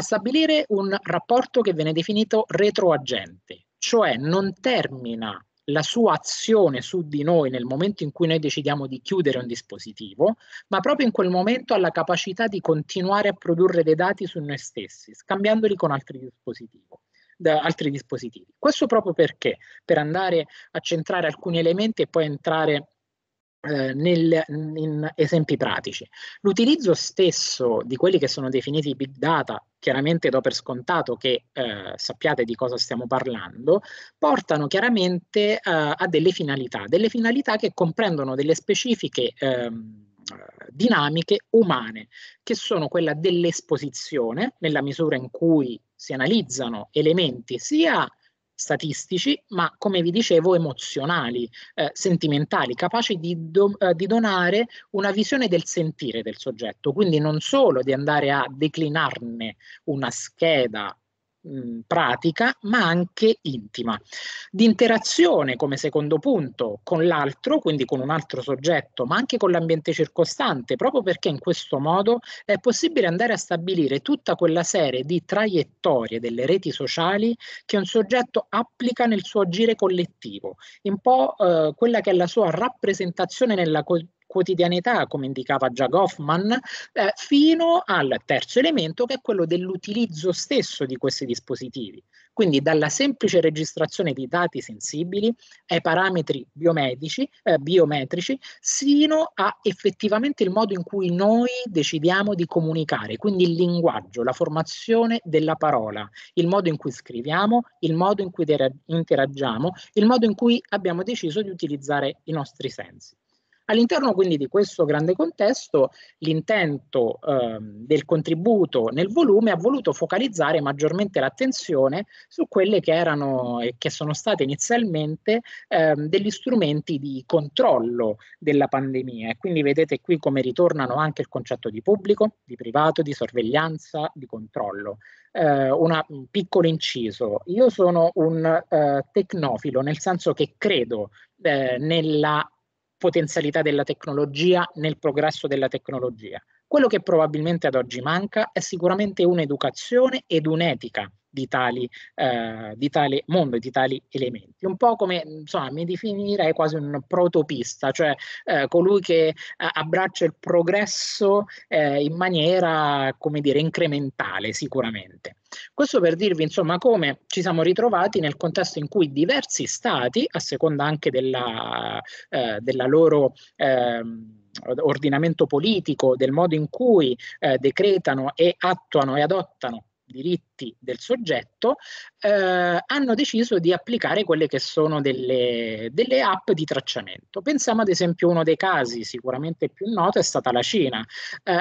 stabilire un rapporto che viene definito retroagente, cioè non termina la sua azione su di noi nel momento in cui noi decidiamo di chiudere un dispositivo, ma proprio in quel momento ha la capacità di continuare a produrre dei dati su noi stessi, scambiandoli con altri dispositivi. Questo proprio perché? Per andare a centrare alcuni elementi e poi entrare in esempi pratici. L'utilizzo stesso di quelli che sono definiti big data, chiaramente do per scontato che sappiate di cosa stiamo parlando, portano chiaramente a delle finalità che comprendono delle specifiche dinamiche umane, che sono quella dell'esposizione, nella misura in cui si analizzano elementi sia statistici, ma come vi dicevo emozionali, sentimentali, capaci di donare una visione del sentire del soggetto, quindi non solo di andare a declinarne una scheda pratica, ma anche intima, di interazione come secondo punto con l'altro, quindi con un altro soggetto, ma anche con l'ambiente circostante, proprio perché in questo modo è possibile andare a stabilire tutta quella serie di traiettorie delle reti sociali che un soggetto applica nel suo agire collettivo, un po' quella che è la sua rappresentazione nella quotidianità, come indicava già Goffman, fino al terzo elemento, che è quello dell'utilizzo stesso di questi dispositivi. Quindi dalla semplice registrazione di dati sensibili ai parametri biometrici, sino a effettivamente il modo in cui noi decidiamo di comunicare, quindi il linguaggio, la formazione della parola, il modo in cui scriviamo, il modo in cui interagiamo, il modo in cui abbiamo deciso di utilizzare i nostri sensi. All'interno quindi di questo grande contesto, l'intento del contributo nel volume ha voluto focalizzare maggiormente l'attenzione su quelle che erano e che sono state inizialmente degli strumenti di controllo della pandemia. E quindi vedete qui come ritornano anche il concetto di pubblico, di privato, di sorveglianza, di controllo. Un piccolo inciso, io sono un tecnofilo, nel senso che credo nella potenzialità della tecnologia, nel progresso della tecnologia. Quello che probabilmente ad oggi manca è sicuramente un'educazione ed un'etica di tale mondo, di tali elementi. Un po' come, insomma, mi definirei quasi un protopista, cioè colui che abbraccia il progresso in maniera, come dire, incrementale sicuramente. Questo per dirvi, insomma, come ci siamo ritrovati nel contesto in cui diversi stati, a seconda anche della loro ordinamento politico, del modo in cui decretano e attuano e adottano diritti del soggetto, hanno deciso di applicare quelle che sono delle app di tracciamento. Pensiamo ad esempio, uno dei casi sicuramente più noto è stata la Cina.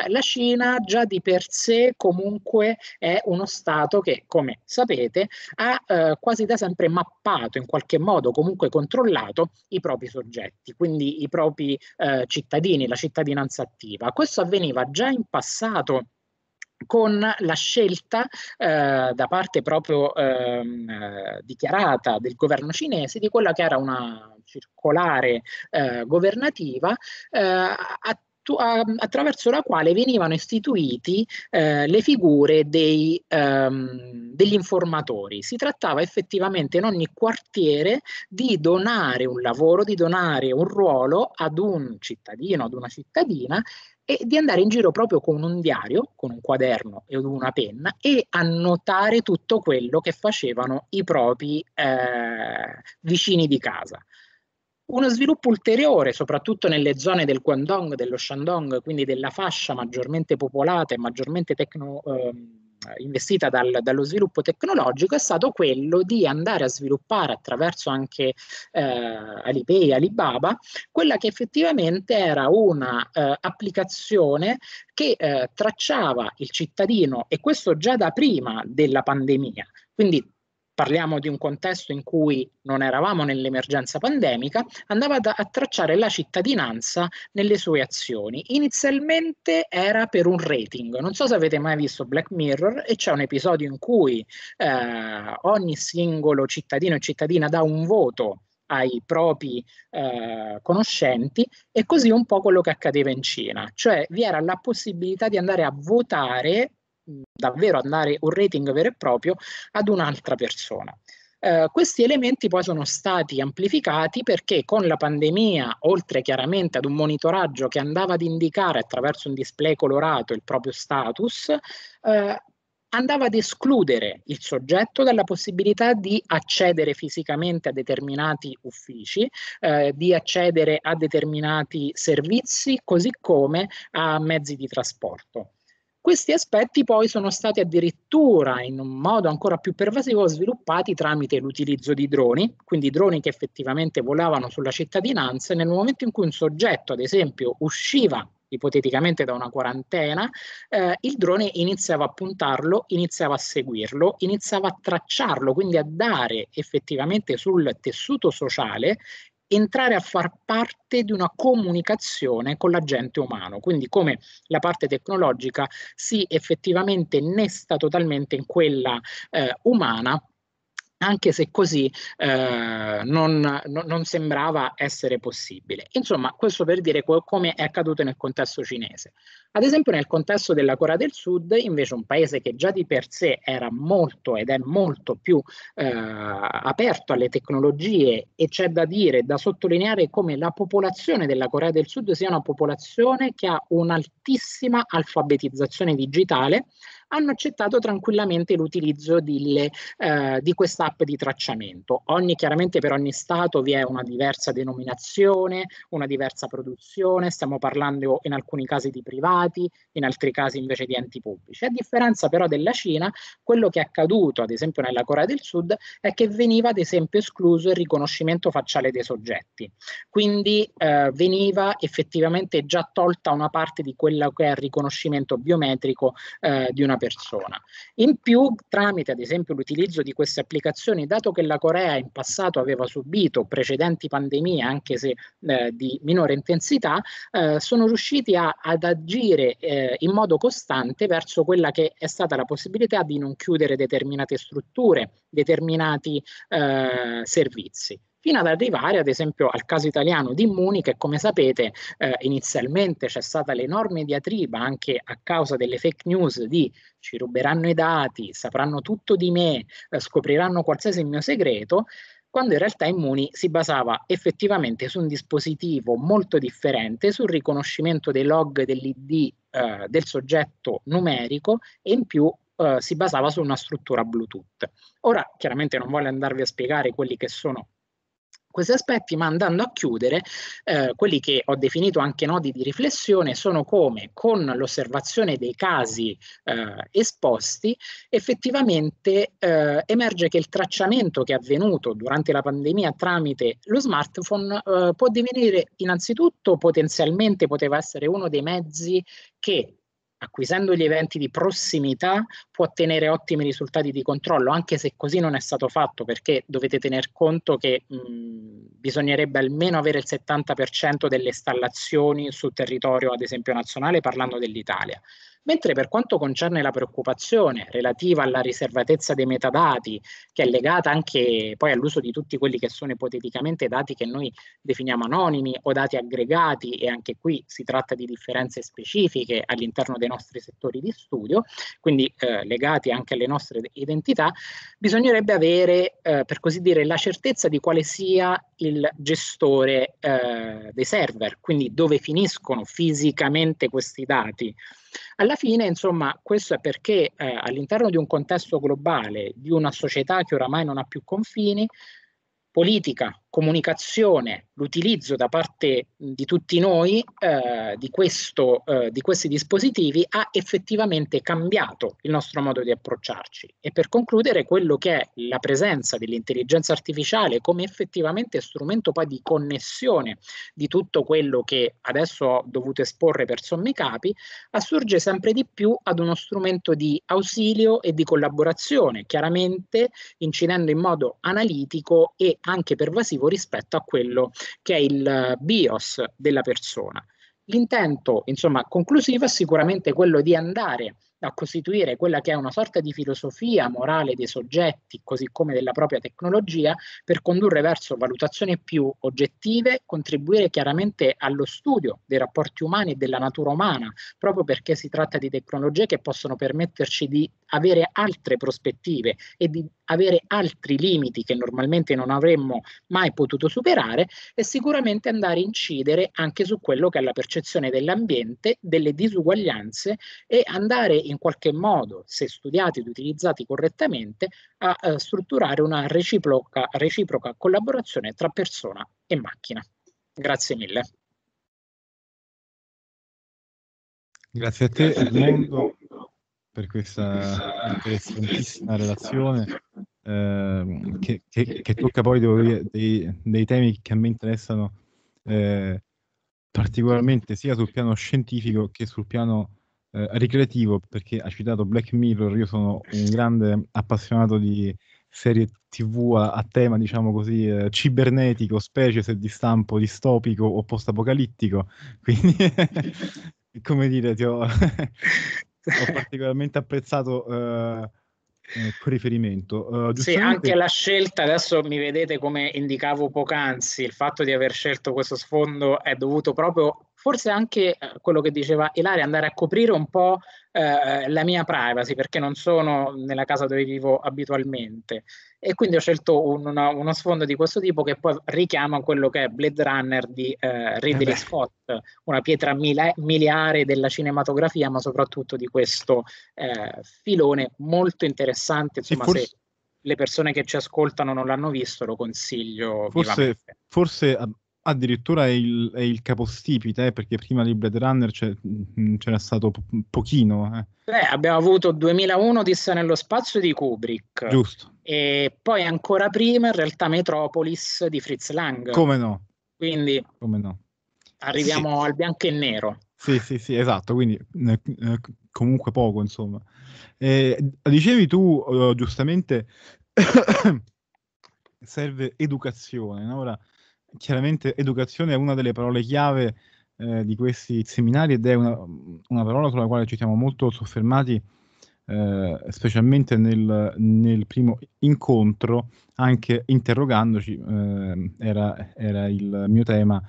La Cina già di per sé comunque è uno stato che, come sapete, ha quasi da sempre mappato, in qualche modo comunque controllato, i propri soggetti, quindi i propri cittadini, la cittadinanza attiva. Questo avveniva già in passato con la scelta da parte proprio dichiarata del governo cinese di quella che era una circolare governativa attraverso la quale venivano istituiti le figure degli informatori. Si trattava effettivamente in ogni quartiere di donare un lavoro, di donare un ruolo ad un cittadino, ad una cittadina, e di andare in giro proprio con un diario, con un quaderno e una penna, e annotare tutto quello che facevano i propri vicini di casa. Uno sviluppo ulteriore, soprattutto nelle zone del Guangdong, dello Shandong, quindi della fascia maggiormente popolata e maggiormente investita dallo sviluppo tecnologico, è stato quello di andare a sviluppare attraverso anche Alipay e Alibaba quella che effettivamente era una applicazione che tracciava il cittadino, e questo già da prima della pandemia. Quindi parliamo di un contesto in cui non eravamo nell'emergenza pandemica, andava a tracciare la cittadinanza nelle sue azioni. Inizialmente era per un rating. Non so se avete mai visto Black Mirror, e c'è un episodio in cui ogni singolo cittadino e cittadina dà un voto ai propri conoscenti, e così un po' quello che accadeva in Cina. Cioè vi era la possibilità di andare a votare, davvero andare un rating vero e proprio ad un'altra persona. Questi elementi poi sono stati amplificati perché con la pandemia, oltre chiaramente ad un monitoraggio che andava ad indicare attraverso un display colorato il proprio status, andava ad escludere il soggetto dalla possibilità di accedere fisicamente a determinati uffici, di accedere a determinati servizi, così come a mezzi di trasporto. Questi aspetti poi sono stati addirittura in un modo ancora più pervasivo sviluppati tramite l'utilizzo di droni, quindi droni che effettivamente volavano sulla cittadinanza nel momento in cui un soggetto, ad esempio, usciva ipoteticamente da una quarantena, il drone iniziava a puntarlo, iniziava a seguirlo, iniziava a tracciarlo, quindi a dare effettivamente sul tessuto sociale, entrare a far parte di una comunicazione con l'agente umano, quindi come la parte tecnologica si effettivamente innesta totalmente in quella umana, anche se così non sembrava essere possibile. Insomma, questo per dire come è accaduto nel contesto cinese. Ad esempio nel contesto della Corea del Sud, invece un paese che già di per sé era molto ed è molto più aperto alle tecnologie, e c'è da dire, da sottolineare come la popolazione della Corea del Sud sia una popolazione che ha un'altissima alfabetizzazione digitale, hanno accettato tranquillamente l'utilizzo di questa app di tracciamento. Chiaramente per ogni stato vi è una diversa denominazione, una diversa produzione, stiamo parlando in alcuni casi di privati, in altri casi invece di enti pubblici. A differenza però della Cina, quello che è accaduto ad esempio nella Corea del Sud è che veniva ad esempio escluso il riconoscimento facciale dei soggetti, quindi veniva effettivamente già tolta una parte di quello che è il riconoscimento biometrico di una persona. In più, tramite ad esempio l'utilizzo di queste applicazioni, dato che la Corea in passato aveva subito precedenti pandemie, anche se di minore intensità, sono riusciti ad agire in modo costante verso quella che è stata la possibilità di non chiudere determinate strutture, determinati servizi, fino ad arrivare ad esempio al caso italiano di Immuni, che come sapete inizialmente c'è stata l'enorme diatriba anche a causa delle fake news di ci ruberanno i dati, sapranno tutto di me, scopriranno qualsiasi mio segreto, quando in realtà Immuni si basava effettivamente su un dispositivo molto differente, sul riconoscimento dei log dell'ID del soggetto numerico, e in più si basava su una struttura Bluetooth. Ora chiaramente non voglio andarvi a spiegare quelli che sono questi aspetti, ma andando a chiudere, quelli che ho definito anche nodi di riflessione sono come con l'osservazione dei casi esposti effettivamente emerge che il tracciamento che è avvenuto durante la pandemia tramite lo smartphone può divenire innanzitutto potenzialmente, poteva essere uno dei mezzi che, acquisendo gli eventi di prossimità, può ottenere ottimi risultati di controllo, anche se così non è stato fatto, perché dovete tener conto che bisognerebbe almeno avere il 70% delle installazioni sul territorio, ad esempio nazionale, parlando dell'Italia. Mentre per quanto concerne la preoccupazione relativa alla riservatezza dei metadati, che è legata anche poi all'uso di tutti quelli che sono ipoteticamente dati che noi definiamo anonimi o dati aggregati, e anche qui si tratta di differenze specifiche all'interno dei nostri settori di studio, quindi legati anche alle nostre identità, bisognerebbe avere per così dire la certezza di quale sia il gestore dei server, quindi dove finiscono fisicamente questi dati. Alla fine, insomma, questo è perché all'interno di un contesto globale, di una società che oramai non ha più confini, politica, comunicazione, l'utilizzo da parte di tutti noi di questi dispositivi ha effettivamente cambiato il nostro modo di approcciarci. E per concludere, quello che è la presenza dell'intelligenza artificiale come effettivamente strumento poi di connessione di tutto quello che adesso ho dovuto esporre per sommi capi, assurge sempre di più ad uno strumento di ausilio e di collaborazione, chiaramente incidendo in modo analitico e anche pervasivo rispetto a quello che è il bios della persona. L'intento, insomma, conclusivo è sicuramente quello di andare a costituire quella che è una sorta di filosofia morale dei soggetti, così come della propria tecnologia, per condurre verso valutazioni più oggettive, contribuire chiaramente allo studio dei rapporti umani e della natura umana, proprio perché si tratta di tecnologie che possono permetterci di avere altre prospettive e di avere altri limiti che normalmente non avremmo mai potuto superare, e sicuramente andare a incidere anche su quello che è la percezione dell'ambiente, delle disuguaglianze, e andare in qualche modo, se studiati ed utilizzati correttamente, a strutturare una reciproca collaborazione tra persona e macchina. Grazie mille. Grazie a te, Edmondo, per questa interessantissima relazione che tocca poi, devo dire, dei temi che a me interessano particolarmente, sia sul piano scientifico che sul piano ricreativo, perché ha citato Black Mirror. Io sono un grande appassionato di serie TV a tema, diciamo così, cibernetico, specie se di stampo distopico o post-apocalittico, quindi come dire, ho particolarmente apprezzato quel riferimento. Sì, anche la scelta, adesso mi vedete come indicavo poc'anzi, il fatto di aver scelto questo sfondo è dovuto proprio, forse anche quello che diceva Ilaria, andare a coprire un po' la mia privacy, perché non sono nella casa dove vivo abitualmente, e quindi ho scelto uno sfondo di questo tipo, che poi richiama quello che è Blade Runner di Ridley Scott, una pietra miliare della cinematografia, ma soprattutto di questo filone molto interessante. Insomma, sì, se le persone che ci ascoltano non l'hanno visto, lo consiglio vivamente. Forse addirittura è il capostipite, perché prima di Blade Runner c'era stato pochino. Abbiamo avuto 2001 Odissea nello spazio di Kubrick. Giusto. E poi ancora prima, in realtà, Metropolis di Fritz Lang. Come no? Quindi come no? Arriviamo al bianco e nero. Sì, esatto, quindi comunque poco, insomma. Dicevi tu, giustamente, serve educazione, no? Ora, chiaramente educazione è una delle parole chiave di questi seminari, ed è una parola sulla quale ci siamo molto soffermati, specialmente nel primo incontro, anche interrogandoci, era il mio tema,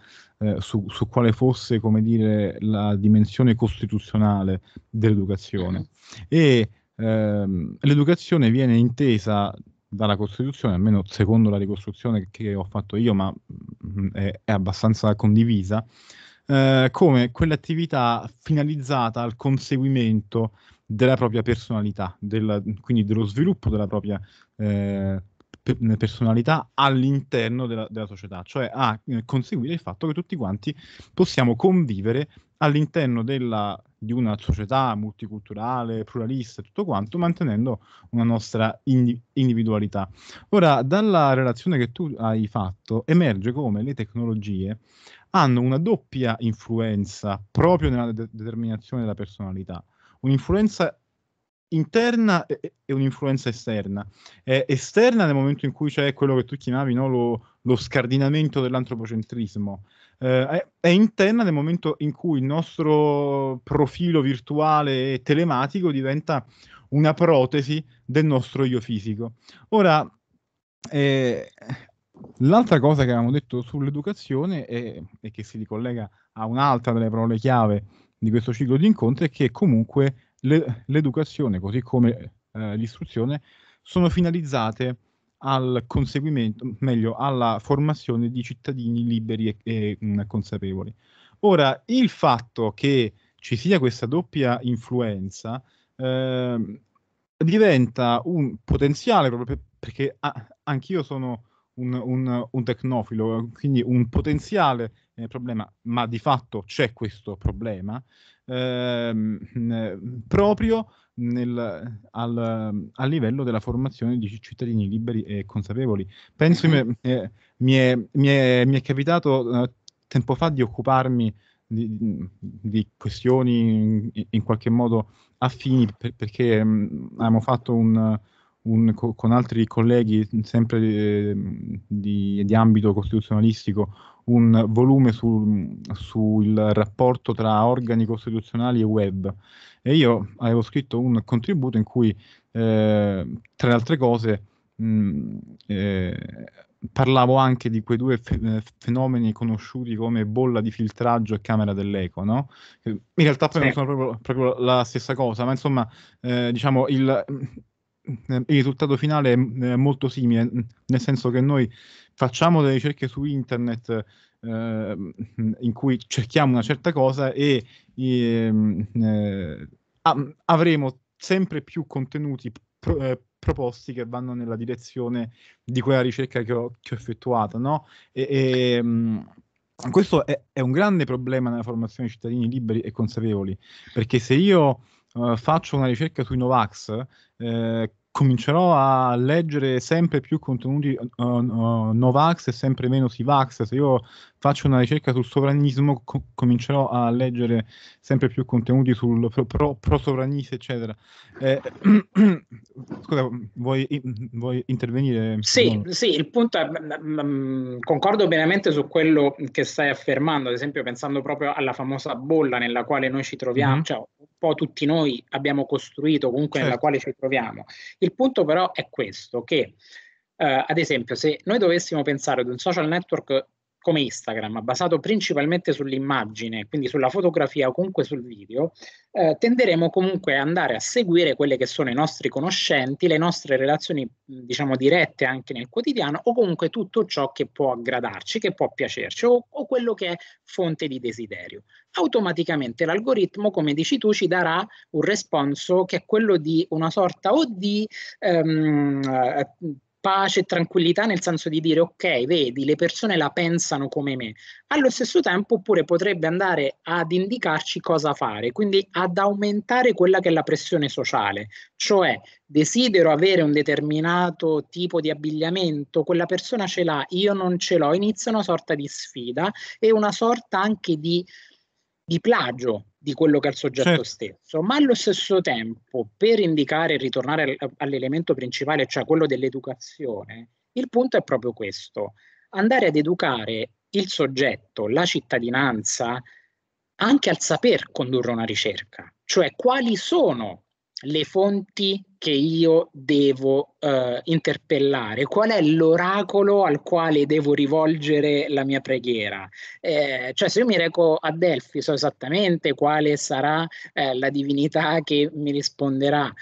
su quale fosse, come dire, la dimensione costituzionale dell'educazione. E l'educazione viene intesa dalla Costituzione, almeno secondo la ricostruzione che ho fatto io, ma è abbastanza condivisa, come quell'attività finalizzata al conseguimento della propria personalità, quindi dello sviluppo della propria personalità all'interno della società, cioè a conseguire il fatto che tutti quanti possiamo convivere all'interno di una società multiculturale, pluralista e tutto quanto, mantenendo una nostra individualità. Ora, dalla relazione che tu hai fatto, emerge come le tecnologie hanno una doppia influenza proprio nella determinazione della personalità. Un'influenza interna e un'influenza esterna. È esterna nel momento in cui c'è quello che tu chiamavi, no, lo scardinamento dell'antropocentrismo, è interna nel momento in cui il nostro profilo virtuale e telematico diventa una protesi del nostro io fisico. Ora, l'altra cosa che avevamo detto sull'educazione, e che si ricollega a un'altra delle parole chiave di questo ciclo di incontri, è che comunque l'educazione, così come l'istruzione, sono finalizzate al conseguimento, meglio, alla formazione di cittadini liberi e consapevoli. Ora, il fatto che ci sia questa doppia influenza diventa un potenziale, proprio perché anch'io sono un tecnofilo, quindi un potenziale problema, ma di fatto c'è questo problema, proprio al livello della formazione di cittadini liberi e consapevoli. Penso, mi è capitato tempo fa di occuparmi di questioni in qualche modo affini, perché abbiamo fatto un con altri colleghi sempre di ambito costituzionalistico, un volume sul rapporto tra organi costituzionali e web, e io avevo scritto un contributo in cui tra le altre cose parlavo anche di quei due fenomeni conosciuti come bolla di filtraggio e camera dell'eco, no? In realtà poi non sono proprio la stessa cosa, ma insomma diciamo il risultato finale è molto simile, nel senso che noi facciamo delle ricerche su internet in cui cerchiamo una certa cosa e avremo sempre più contenuti proposti che vanno nella direzione di quella ricerca che ho effettuato, no? Questo è un grande problema nella formazione di cittadini liberi e consapevoli, perché se io faccio una ricerca sui Novax, comincerò a leggere sempre più contenuti Novax e sempre meno Sivax. Se io faccio una ricerca sul sovranismo, comincerò a leggere sempre più contenuti sul pro-sovranista, eccetera. Scusa, vuoi intervenire? Sì, sì, il punto è, concordo pienamente su quello che stai affermando, ad esempio pensando proprio alla famosa bolla nella quale noi ci troviamo, cioè un po' tutti noi abbiamo costruito, comunque certo, nella quale ci troviamo. Il punto però è questo, che ad esempio se noi dovessimo pensare ad un social network come Instagram, basato principalmente sull'immagine, quindi sulla fotografia o comunque sul video, tenderemo comunque ad andare a seguire quelle che sono i nostri conoscenti, le nostre relazioni, diciamo, dirette anche nel quotidiano, o comunque tutto ciò che può aggradarci, che può piacerci, o quello che è fonte di desiderio. Automaticamente l'algoritmo, come dici tu, ci darà un responso che è quello di una sorta o di pace e tranquillità, nel senso di dire ok, vedi, le persone la pensano come me, allo stesso tempo oppure potrebbe andare ad indicarci cosa fare, quindi ad aumentare quella che è la pressione sociale, cioè desidero avere un determinato tipo di abbigliamento, quella persona ce l'ha, io non ce l'ho, inizia una sorta di sfida e una sorta anche di plagio di quello che è il soggetto certo stesso, ma allo stesso tempo, per indicare e ritornare all'elemento principale, cioè quello dell'educazione, il punto è proprio questo, andare ad educare il soggetto, la cittadinanza, anche al saper condurre una ricerca, cioè quali sono le fonti che io devo interpellare, qual è l'oracolo al quale devo rivolgere la mia preghiera, cioè se io mi reco a Delfi so esattamente quale sarà la divinità che mi risponderà,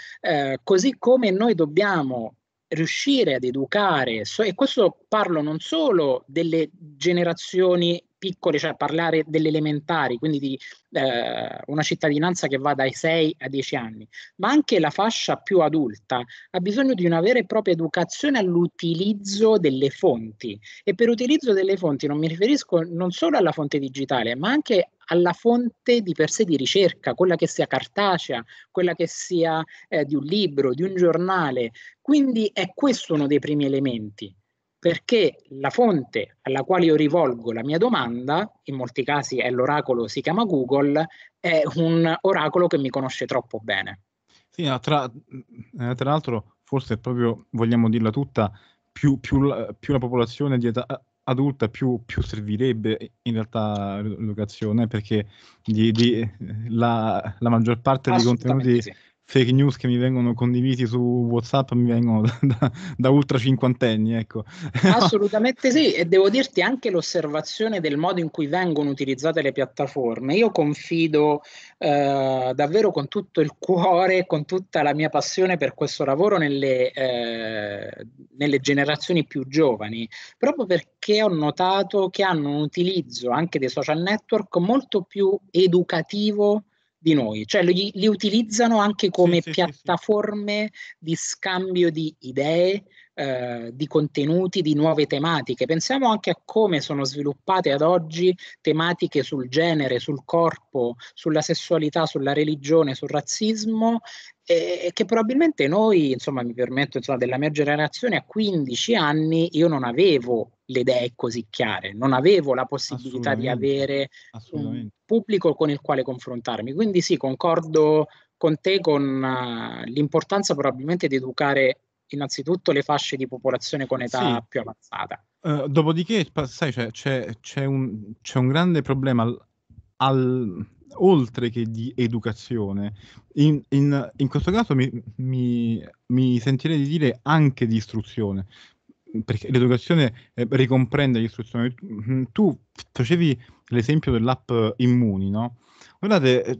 così come noi dobbiamo riuscire ad educare, e questo parlo non solo delle generazioni piccole, cioè parlare delle elementari, quindi di una cittadinanza che va dai 6 a 10 anni, ma anche la fascia più adulta ha bisogno di una vera e propria educazione all'utilizzo delle fonti, e per utilizzo delle fonti non mi riferisco non solo alla fonte digitale, ma anche alla fonte di per sé di ricerca, quella che sia cartacea, quella che sia di un libro, di un giornale, quindi è questo uno dei primi elementi. Perché la fonte alla quale io rivolgo la mia domanda, in molti casi è l'oracolo, si chiama Google, è un oracolo che mi conosce troppo bene. Sì, tra l'altro forse proprio, vogliamo dirla tutta, più la popolazione di età adulta più servirebbe in realtà l'educazione, perché la maggior parte dei contenuti... Sì. Fake news che mi vengono condivisi su WhatsApp mi vengono da ultra cinquantenni, ecco. Assolutamente sì, e devo dirti anche l'osservazione del modo in cui vengono utilizzate le piattaforme. Io confido davvero con tutto il cuore, con tutta la mia passione per questo lavoro nelle generazioni più giovani, proprio perché ho notato che hanno un utilizzo anche dei social network molto più educativo di noi, cioè li utilizzano anche come piattaforme di scambio di idee, di contenuti, di nuove tematiche. Pensiamo anche a come sono sviluppate ad oggi tematiche sul genere, sul corpo, sulla sessualità, sulla religione, sul razzismo, e che probabilmente noi, insomma, mi permetto, insomma, della mia generazione, a 15 anni io non avevo le idee così chiare, non avevo la possibilità di avere un pubblico con il quale confrontarmi. Quindi sì, concordo con te con l'importanza probabilmente di educare innanzitutto le fasce di popolazione con età più avanzata. Dopodiché, sai, c'è un grande problema oltre che di educazione, in questo caso mi sentirei di dire anche di istruzione, perché l'educazione ricomprende l'istruzione. Tu facevi l'esempio dell'app Immuni, no? Guardate,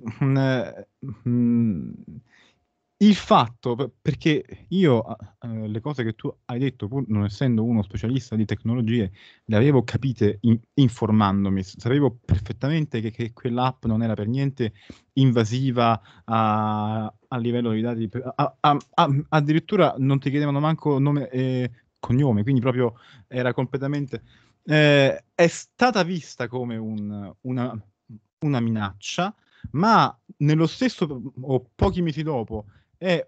il fatto, perché io le cose che tu hai detto, pur non essendo uno specialista di tecnologie, le avevo capite informandomi, sapevo perfettamente che quell'app non era per niente invasiva a livello di dati, addirittura non ti chiedevano manco nome e cognome, quindi proprio era completamente... è stata vista come una minaccia, ma nello stesso, o pochi mesi dopo, è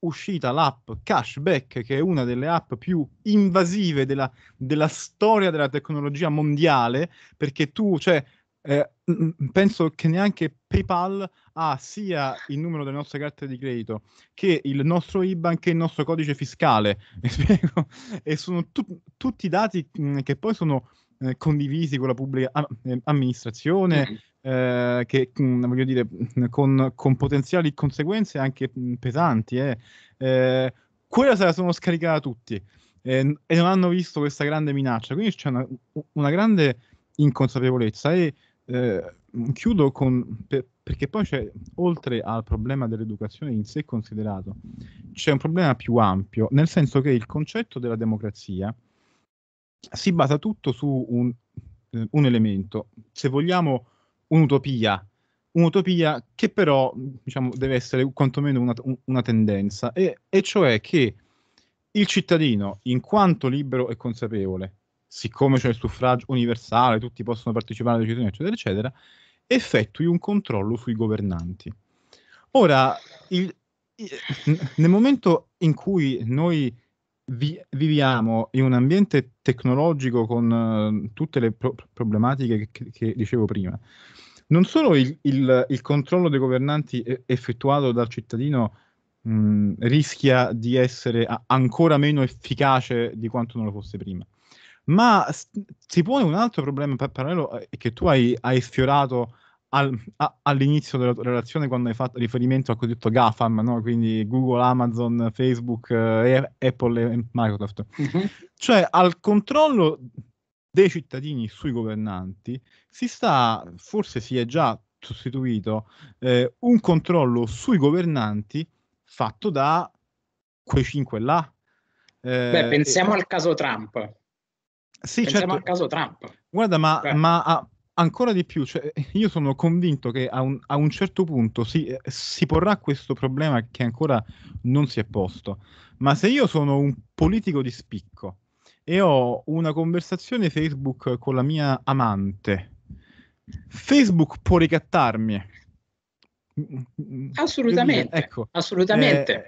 uscita l'app Cashback, che è una delle app più invasive della storia della tecnologia mondiale, perché tu, penso che neanche PayPal ha sia il numero delle nostre carte di credito, che il nostro IBAN, che il nostro codice fiscale, e sono tutti dati che poi sono condivisi con la pubblica amministrazione, che voglio dire con potenziali conseguenze anche pesanti. Quella se la sono scaricata tutti e non hanno visto questa grande minaccia, quindi c'è una grande inconsapevolezza. E chiudo con perché poi c'è, oltre al problema dell'educazione in sé considerato, c'è un problema più ampio, nel senso che il concetto della democrazia si basa tutto su un elemento, se vogliamo un'utopia che però, diciamo, deve essere quantomeno una tendenza, e cioè che il cittadino, in quanto libero e consapevole, siccome c'è il suffragio universale, tutti possono partecipare alle decisioni, eccetera, eccetera, effettui un controllo sui governanti. Ora, nel momento in cui noi viviamo in un ambiente tecnologico con tutte le problematiche che dicevo prima, non solo il controllo dei governanti effettuato dal cittadino rischia di essere ancora meno efficace di quanto non lo fosse prima, ma si pone un altro problema parallelo che tu hai sfiorato all'inizio della tua relazione, quando hai fatto riferimento al cosiddetto GAFAM, no? Quindi Google, Amazon, Facebook, Apple e Microsoft, cioè al controllo dei cittadini sui governanti forse si è già sostituito un controllo sui governanti fatto da quei cinque là. Pensiamo al caso Trump. Sì, pensiamo al caso Trump. Guarda, ma ancora di più, io sono convinto che a un certo punto si porrà questo problema che ancora non si è posto, ma se io sono un politico di spicco e ho una conversazione Facebook con la mia amante, Facebook può ricattarmi. Assolutamente, ecco, assolutamente.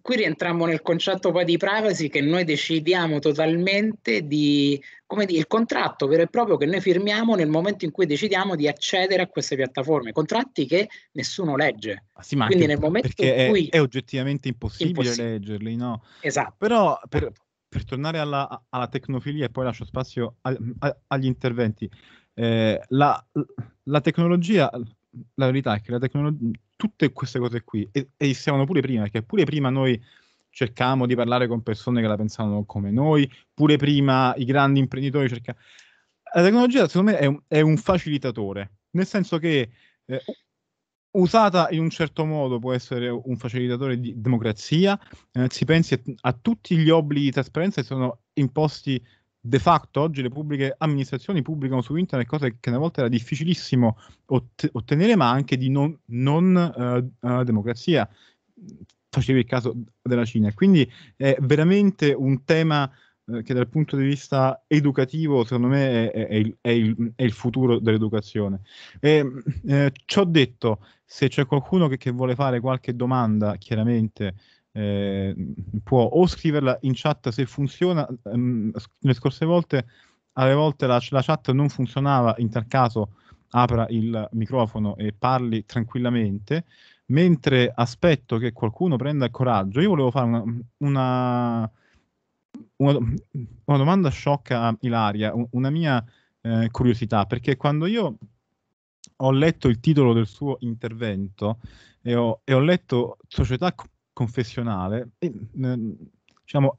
Qui rientriamo nel concetto poi di privacy, che noi decidiamo totalmente il contratto vero e proprio che noi firmiamo nel momento in cui decidiamo di accedere a queste piattaforme, contratti che nessuno legge. Sì, quindi nel momento in cui è oggettivamente impossibile leggerli, no? Esatto. Però per tornare alla tecnofilia, e poi lascio spazio agli interventi, la tecnologia... La verità è che tutte queste cose qui esistevano pure prima, perché pure prima noi cercavamo di parlare con persone che la pensavano come noi, pure prima i grandi imprenditori cercavano. La tecnologia, secondo me, è un facilitatore, nel senso che usata in un certo modo può essere un facilitatore di democrazia. Si pensi a tutti gli obblighi di trasparenza che sono imposti de facto. Oggi le pubbliche amministrazioni pubblicano su internet cose che una volta era difficilissimo ottenere, ma anche di non democrazia. Facevi il caso della Cina. Quindi è veramente un tema che dal punto di vista educativo, secondo me, è il futuro dell'educazione. Ciò detto, se c'è qualcuno che vuole fare qualche domanda, chiaramente... può o scriverla in chat se funziona. Le scorse volte, alle volte la chat non funzionava, in tal caso apra il microfono e parli tranquillamente, mentre aspetto che qualcuno prenda coraggio, io volevo fare una domanda sciocca a Ilaria, una mia curiosità, perché quando io ho letto il titolo del suo intervento e ho letto società confessionale, diciamo,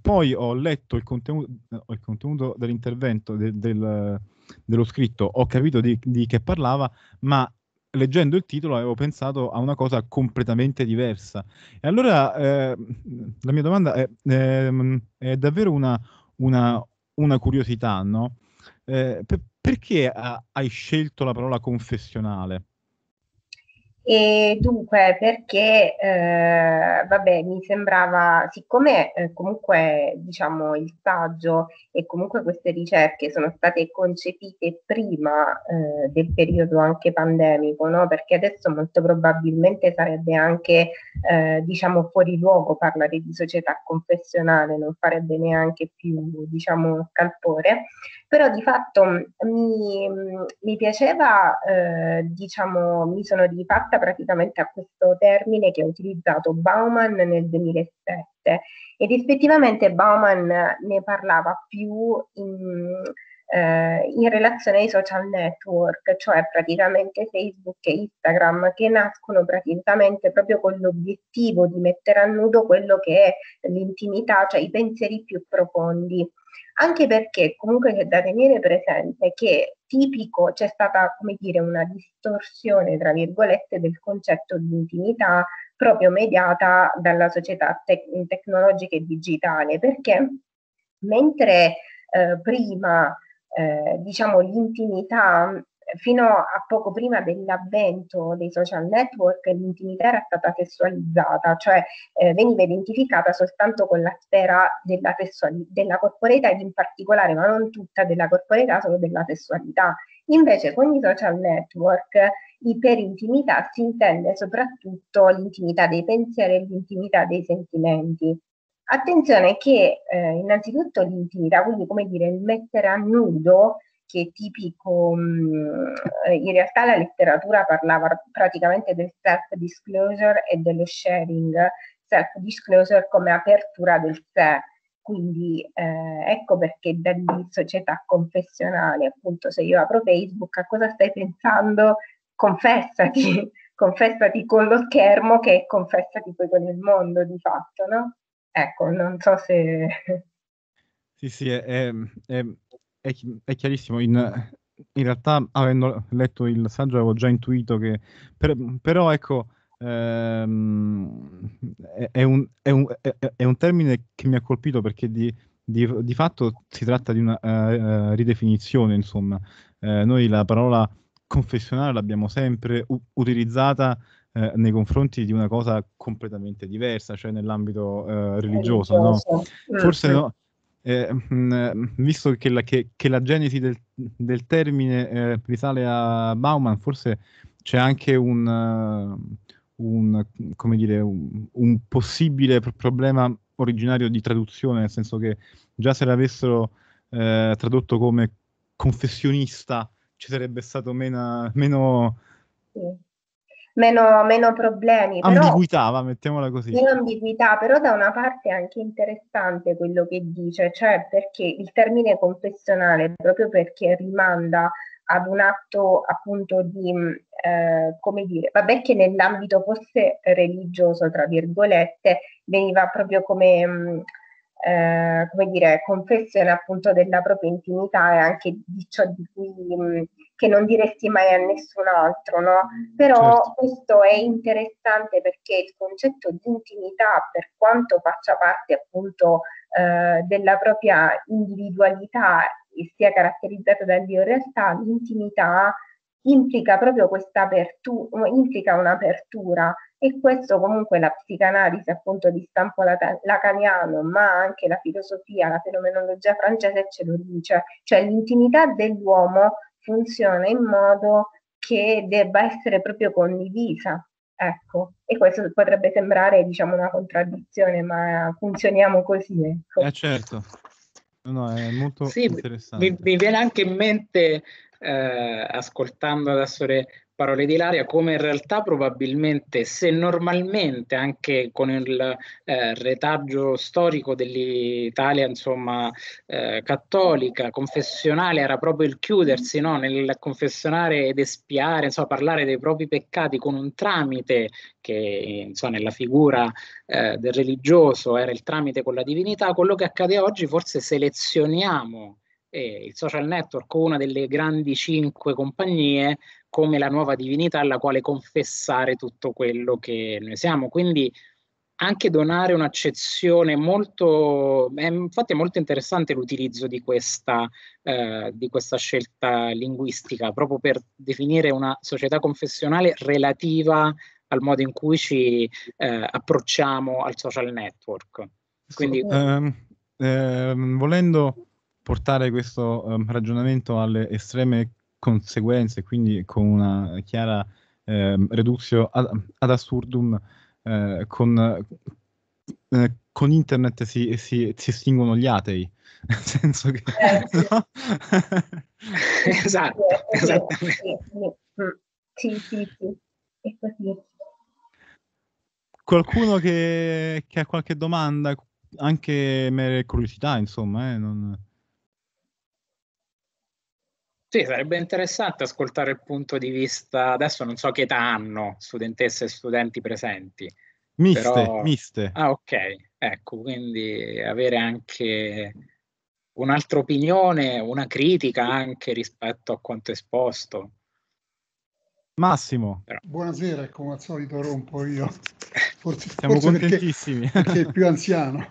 poi ho letto il contenuto dell'intervento, dello scritto, ho capito di che parlava, ma leggendo il titolo avevo pensato a una cosa completamente diversa. E allora la mia domanda è davvero una curiosità, no? Perché hai scelto la parola confessionale? E dunque perché vabbè, mi sembrava, siccome comunque diciamo il saggio e comunque queste ricerche sono state concepite prima del periodo anche pandemico, no? Perché adesso molto probabilmente sarebbe anche diciamo fuori luogo parlare di società confessionale, non farebbe neanche più diciamo scalpore, però di fatto mi piaceva, diciamo mi sono rifatta praticamente a questo termine che ha utilizzato Bauman nel 2007, ed effettivamente Bauman ne parlava più in relazione ai social network, cioè praticamente Facebook e Instagram, che nascono praticamente proprio con l'obiettivo di mettere a nudo quello che è l'intimità, cioè i pensieri più profondi. Anche perché comunque c'è da tenere presente che tipico c'è stata, come dire, una distorsione tra virgolette del concetto di intimità proprio mediata dalla società tecnologica e digitale, perché mentre prima diciamo l'intimità, fino a poco prima dell'avvento dei social network, l'intimità era stata sessualizzata, cioè veniva identificata soltanto con la sfera della corporeità, ed in particolare, ma non tutta, della corporeità, solo della sessualità. Invece con i social network per intimità si intende soprattutto l'intimità dei pensieri e l'intimità dei sentimenti. Attenzione che innanzitutto l'intimità, quindi come dire il mettere a nudo, che è tipico, in realtà la letteratura parlava praticamente del self-disclosure e dello sharing, self-disclosure come apertura del sé, quindi ecco perché da lì società confessionale, appunto se io apro Facebook, a cosa stai pensando? Confessati, confessati con lo schermo, che confessati poi con il mondo di fatto, no? Ecco, non so se... Sì, è chiarissimo, in realtà avendo letto il saggio avevo già intuito che, però ecco, è un termine che mi ha colpito perché di fatto si tratta di una ridefinizione, insomma. Noi la parola confessionale l'abbiamo sempre utilizzata nei confronti di una cosa completamente diversa, cioè nell'ambito religioso, no? Forse no. Visto che la genesi del termine risale a Bauman, forse c'è anche un possibile problema originario di traduzione, nel senso che già se l'avessero tradotto come confessionista ci sarebbe stato meno problemi, ambiguità, però, mettiamola così. Meno ambiguità, però da una parte è anche interessante quello che dice, cioè perché il termine confessionale, proprio perché rimanda ad un atto appunto di, come dire, vabbè che nell'ambito fosse religioso, tra virgolette, veniva proprio come dire, confessione appunto della propria intimità e anche di ciò di cui... che non diresti mai a nessun altro, no? Però certo. Questo è interessante perché il concetto di intimità, per quanto faccia parte appunto della propria individualità e sia caratterizzata in realtà, l'intimità implica proprio questa apertura, implica un'apertura, e questo comunque la psicanalisi appunto di stampo lacaniano, ma anche la filosofia, la fenomenologia francese ce lo dice, cioè l'intimità dell'uomo funziona in modo che debba essere proprio condivisa, ecco, e questo potrebbe sembrare diciamo una contraddizione, ma funzioniamo così, ecco. Certo, no, è molto interessante. Mi viene anche in mente ascoltando adesso le parole di Ilaria, come in realtà probabilmente, se normalmente anche con il retaggio storico dell'Italia, insomma, cattolica, confessionale, era proprio il chiudersi, no? Nel confessionare ed espiare, insomma, parlare dei propri peccati con un tramite che, insomma, nella figura del religioso era il tramite con la divinità. Quello che accade oggi, forse selezioniamo il social network, una delle grandi 5 compagnie, come la nuova divinità alla quale confessare tutto quello che noi siamo. Quindi anche donare un'accezione molto, infatti è molto interessante l'utilizzo di questa scelta linguistica, proprio per definire una società confessionale relativa al modo in cui ci approcciamo al social network. Quindi... volendo portare questo ragionamento alle estreme conseguenze, quindi con una chiara reductio ad assurdum, con internet si estinguono gli atei, nel senso che... No? Esatto, esattamente. Sì, è così. Qualcuno che ha qualche domanda, anche mere curiosità, insomma, non... Sì, sarebbe interessante ascoltare il punto di vista, adesso non so che età hanno studentesse e studenti presenti. Miste, però... miste. Ah, ok, ecco, quindi avere anche un'altra opinione, una critica anche rispetto a quanto esposto. Massimo. Però... Buonasera, come al solito rompo io. Siamo contentissimi. Perché è più anziano.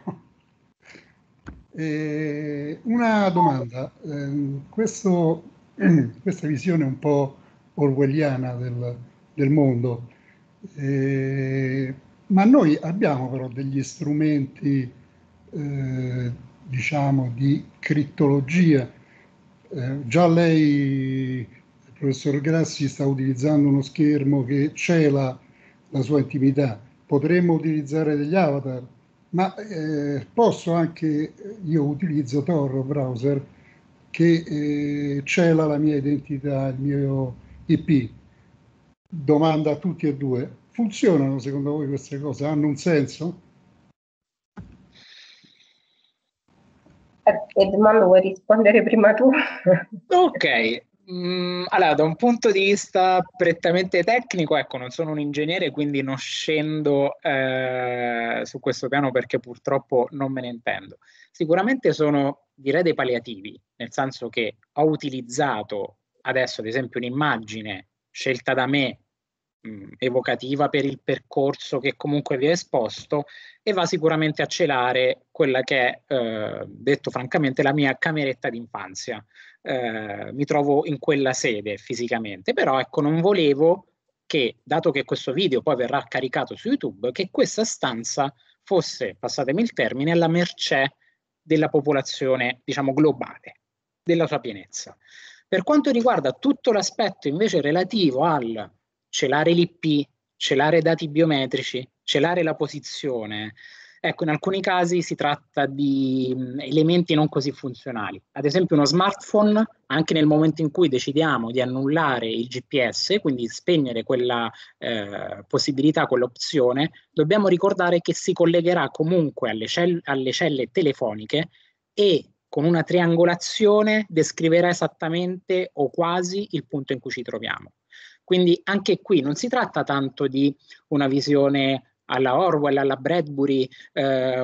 Una domanda, questa visione un po' orwelliana del mondo, ma noi abbiamo però degli strumenti, diciamo, di crittologia. Già lei, professor Grassi, sta utilizzando uno schermo che cela la sua intimità. Potremmo utilizzare degli avatar, ma posso anche, io utilizzo Tor browser, che cela la mia identità, il mio IP. Domanda a tutti e due: funzionano secondo voi queste cose? Hanno un senso? Edmondo, vuoi rispondere prima tu? Ok. Allora, da un punto di vista prettamente tecnico, ecco, non sono un ingegnere, quindi non scendo su questo piano perché purtroppo non me ne intendo. Sicuramente sono, direi, dei palliativi, nel senso che ho utilizzato adesso, ad esempio, un'immagine scelta da me, evocativa per il percorso che comunque vi è esposto, e va sicuramente a celare quella che è, detto francamente, la mia cameretta d'infanzia. Mi trovo in quella sede fisicamente, però, ecco, non volevo che, dato che questo video poi verrà caricato su YouTube, che questa stanza fosse, passatemi il termine, alla mercé della popolazione, diciamo, globale, della sua pienezza. Per quanto riguarda tutto l'aspetto invece relativo al celare l'IP, celare dati biometrici, celare la posizione, ecco, in alcuni casi si tratta di elementi non così funzionali. Ad esempio uno smartphone, anche nel momento in cui decidiamo di annullare il GPS, quindi spegnere quella possibilità, quell'opzione, dobbiamo ricordare che si collegherà comunque alle celle telefoniche, e con una triangolazione descriverà esattamente o quasi il punto in cui ci troviamo. Quindi anche qui non si tratta tanto di una visione alla Orwell, alla Bradbury,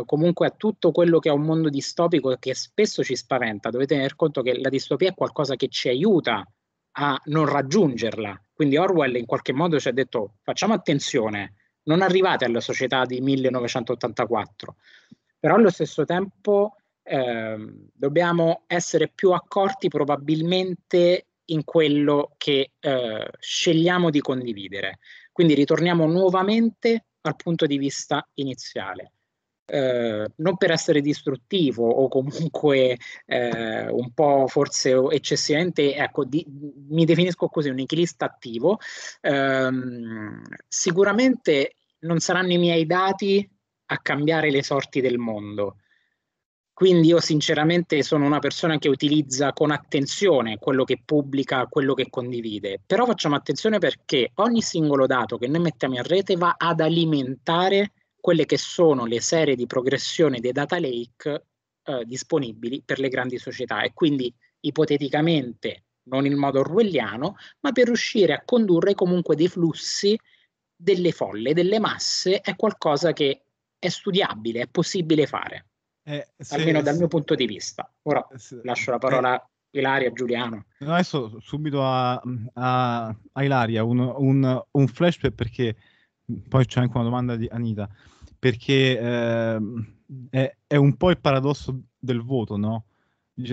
comunque a tutto quello che è un mondo distopico che spesso ci spaventa. Dovete tener conto che la distopia è qualcosa che ci aiuta a non raggiungerla. Quindi Orwell in qualche modo ci ha detto: facciamo attenzione, non arrivate alla società di 1984. Però allo stesso tempo dobbiamo essere più accorti probabilmente in quello che scegliamo di condividere. Quindi ritorniamo nuovamente al punto di vista iniziale, non per essere distruttivo o comunque un po' forse eccessivamente, ecco, mi definisco così, un nichilista attivo. Sicuramente non saranno i miei dati a cambiare le sorti del mondo, Quindi io sinceramente sono una persona che utilizza con attenzione quello che pubblica, quello che condivide, però facciamo attenzione perché ogni singolo dato che noi mettiamo in rete va ad alimentare quelle che sono le serie di progressione dei data lake disponibili per le grandi società, e quindi ipoteticamente, non in modo orwelliano, ma per riuscire a condurre comunque dei flussi delle folle, delle masse, è qualcosa che è studiabile, è possibile fare. Almeno dal mio punto di vista. Ora lascio la parola a Ilaria, Giuliano. Adesso subito a Ilaria un flashback, perché poi c'è anche una domanda di Anita, perché è un po' il paradosso del voto, no?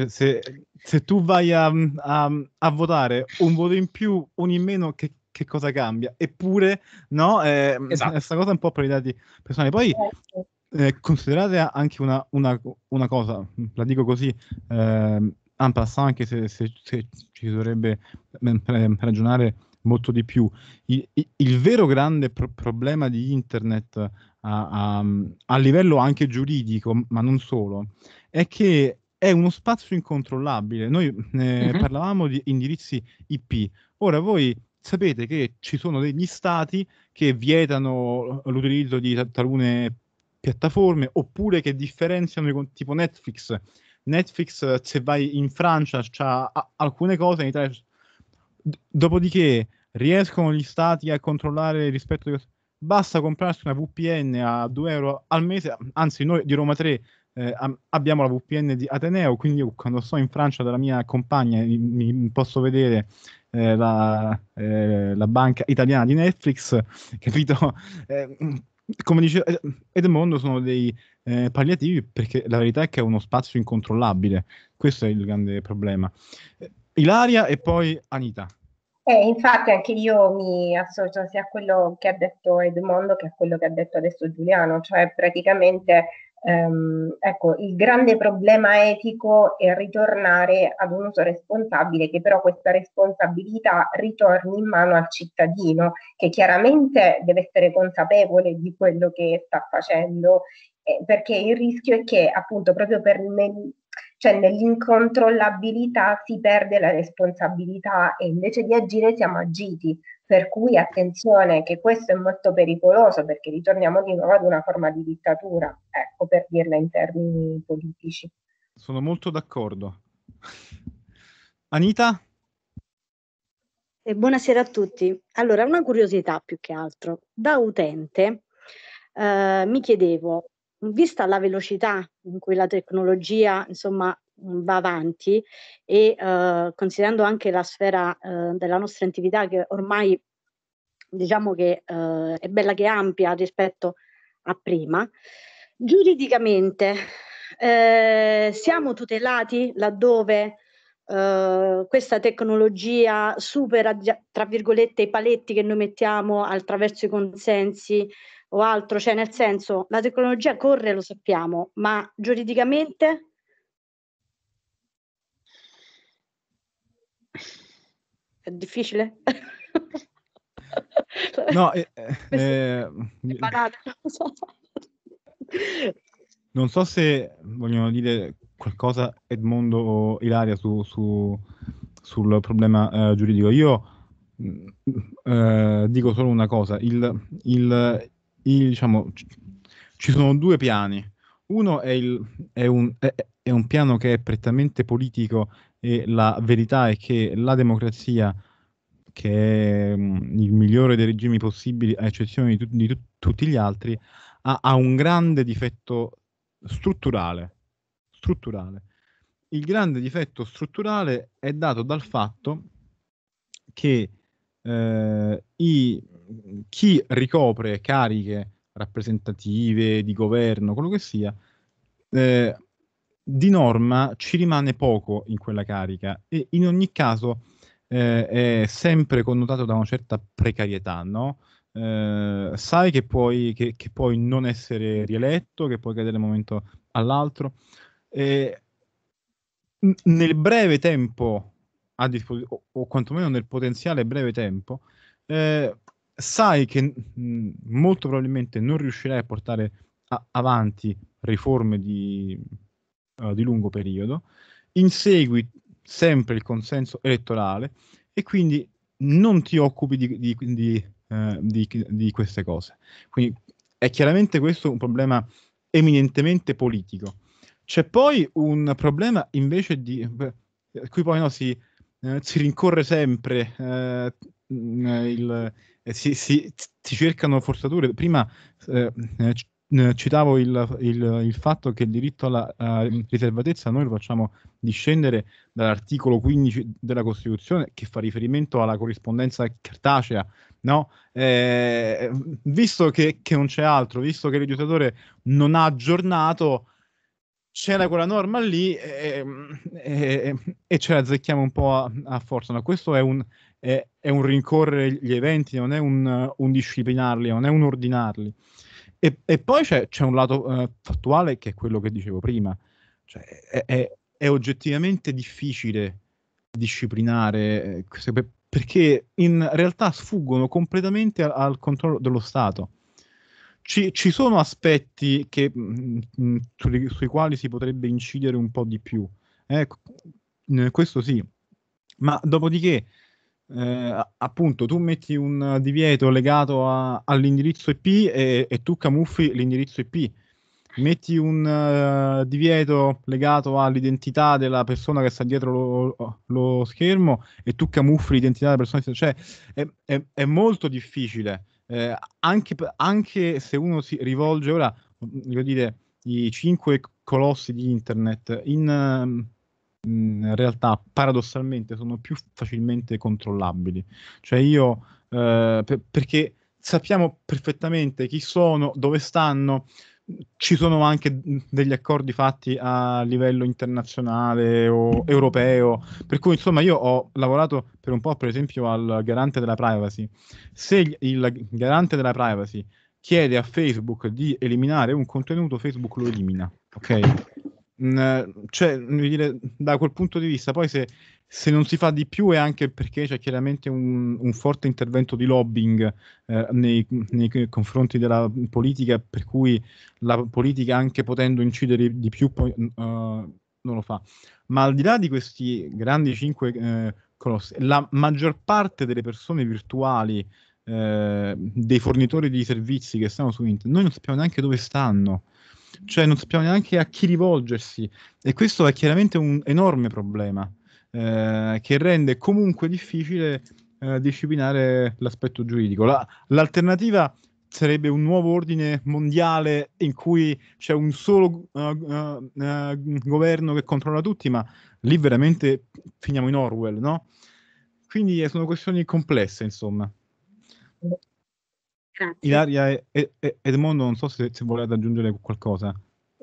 Se tu vai a votare, un voto in più, un in meno, che cosa cambia? Eppure no, esatto. Questa cosa è un po' priorità di personale. Poi considerate anche una cosa, la dico così, en passant, anche se ci dovrebbe ragionare molto di più. Il vero grande problema di internet a livello anche giuridico, ma non solo, è che è uno spazio incontrollabile. Noi parlavamo di indirizzi IP. Ora voi sapete che ci sono degli stati che vietano l'utilizzo di talune piattaforme, oppure che differenziano tipo Netflix. Netflix, se vai in Francia, c'ha alcune cose, in Italia. Dopodiché riescono gli stati a controllare rispetto di... Basta comprarsi una VPN a €2 al mese, anzi noi di Roma 3 abbiamo la VPN di Ateneo, quindi io quando sto in Francia dalla mia compagna mi posso vedere la banca italiana di Netflix, capito? Come dice Edmondo, sono dei palliativi, perché la verità è che è uno spazio incontrollabile, questo è il grande problema. Ilaria e poi Anita. Infatti anche io mi associo sia a quello che ha detto Edmondo che a quello che ha detto adesso Giuliano, cioè praticamente ecco, il grande problema etico è ritornare ad un uso responsabile, che però questa responsabilità ritorni in mano al cittadino, che chiaramente deve essere consapevole di quello che sta facendo, perché il rischio è che appunto proprio cioè nell'incontrollabilità si perde la responsabilità e invece di agire siamo agiti. Per cui attenzione, che questo è molto pericoloso, perché ritorniamo di nuovo ad una forma di dittatura, ecco, per dirla in termini politici. Sono molto d'accordo. Anita? Buonasera a tutti. Allora, una curiosità più che altro. Da utente mi chiedevo, vista la velocità in cui la tecnologia, insomma, va avanti e considerando anche la sfera della nostra attività, che ormai diciamo che è bella che ampia rispetto a prima, giuridicamente siamo tutelati laddove questa tecnologia supera, tra virgolette, i paletti che noi mettiamo attraverso i consensi o altro, cioè nel senso la tecnologia corre, lo sappiamo, ma giuridicamente... È difficile? No, non so se vogliono dire qualcosa Edmondo o Ilaria sul problema giuridico. Io dico solo una cosa, diciamo, ci sono due piani. Uno è un piano che è prettamente politico, e la verità è che la democrazia, che è il migliore dei regimi possibili, a eccezione di tutti gli altri, ha un grande difetto strutturale. Il grande difetto strutturale è dato dal fatto che chi ricopre cariche rappresentative, di governo, quello che sia, di norma ci rimane poco in quella carica, e in ogni caso è sempre connotato da una certa precarietà, no? Sai che puoi non essere rieletto, che puoi cadere da un momento all'altro. Nel breve tempo a disposizione, o quantomeno nel potenziale breve tempo, sai che molto probabilmente non riuscirai a portare avanti riforme di di lungo periodo, insegui sempre il consenso elettorale e quindi non ti occupi di queste cose. Quindi è chiaramente questo un problema eminentemente politico. C'è poi un problema invece di... qui poi no, si rincorre sempre, si cercano forzature. Prima citavo il fatto che il diritto alla riservatezza noi lo facciamo discendere dall'articolo 15 della Costituzione, che fa riferimento alla corrispondenza cartacea, no? Visto che non c'è altro, visto che il legislatore non ha aggiornato, c'era quella norma lì e ce la azzecchiamo un po' a forza. No, questo è un rincorrere gli eventi, non è un disciplinarli, non è un ordinarli. E poi c'è un lato fattuale, che è quello che dicevo prima. Cioè, è oggettivamente difficile disciplinare, perché in realtà sfuggono completamente al controllo dello Stato. Ci sono aspetti sui quali si potrebbe incidere un po' di più, questo sì, ma dopodiché appunto tu metti un divieto legato all'indirizzo IP e tu camuffi l'indirizzo IP, metti un divieto legato all'identità della persona che sta dietro lo schermo e tu camuffi l'identità della persona, cioè è molto difficile. Anche se uno si rivolge, ora voglio dire, i 5 colossi di internet in realtà paradossalmente sono più facilmente controllabili, cioè io perché sappiamo perfettamente chi sono, dove stanno. Ci sono anche degli accordi fatti a livello internazionale o europeo, per cui insomma io ho lavorato per un po' per esempio al garante della privacy. Se il garante della privacy chiede a Facebook di eliminare un contenuto, Facebook lo elimina, ok? Cioè, da quel punto di vista poi se non si fa di più è anche perché c'è chiaramente un forte intervento di lobbying nei confronti della politica, per cui la politica, anche potendo incidere di più, poi non lo fa. Ma al di là di questi grandi 5 colossi, la maggior parte delle persone virtuali, dei fornitori di servizi che stanno su internet, noi non sappiamo neanche dove stanno. Cioè non sappiamo neanche a chi rivolgersi, e questo è chiaramente un enorme problema che rende comunque difficile disciplinare l'aspetto giuridico. L'alternativa sarebbe un nuovo ordine mondiale in cui c'è un solo governo che controlla tutti, ma lì veramente finiamo in Orwell, no? Quindi sono questioni complesse, insomma. Grazie. Ilaria e Edmondo, non so se volete aggiungere qualcosa.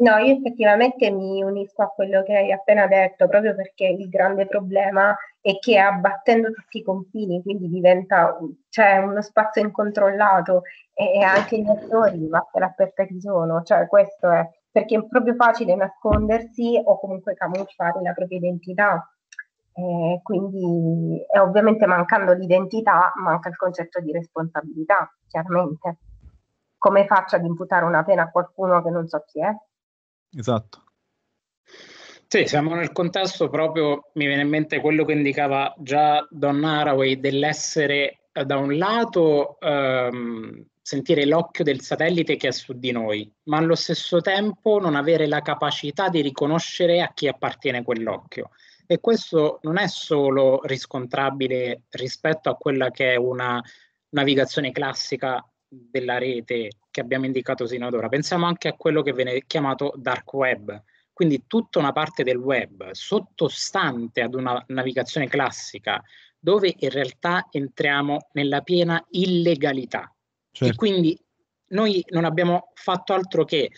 No, io effettivamente mi unisco a quello che hai appena detto, proprio perché il grande problema è che abbattendo tutti i confini, quindi c'è uno spazio incontrollato, e anche gli attori, vattene a perdere chi sono, cioè questo è, perché è proprio facile nascondersi o comunque camuffare la propria identità. Quindi ovviamente mancando l'identità manca il concetto di responsabilità, chiaramente. Come faccio ad imputare una pena a qualcuno che non so chi è? Esatto. Sì, siamo nel contesto proprio, mi viene in mente quello che indicava già Don Haraway, dell'essere da un lato sentire l'occhio del satellite che è su di noi, ma allo stesso tempo non avere la capacità di riconoscere a chi appartiene quell'occhio. E questo non è solo riscontrabile rispetto a quella che è una navigazione classica della rete che abbiamo indicato sino ad ora, pensiamo anche a quello che viene chiamato dark web, quindi tutta una parte del web sottostante ad una navigazione classica, dove in realtà entriamo nella piena illegalità. Certo. E quindi noi non abbiamo fatto altro che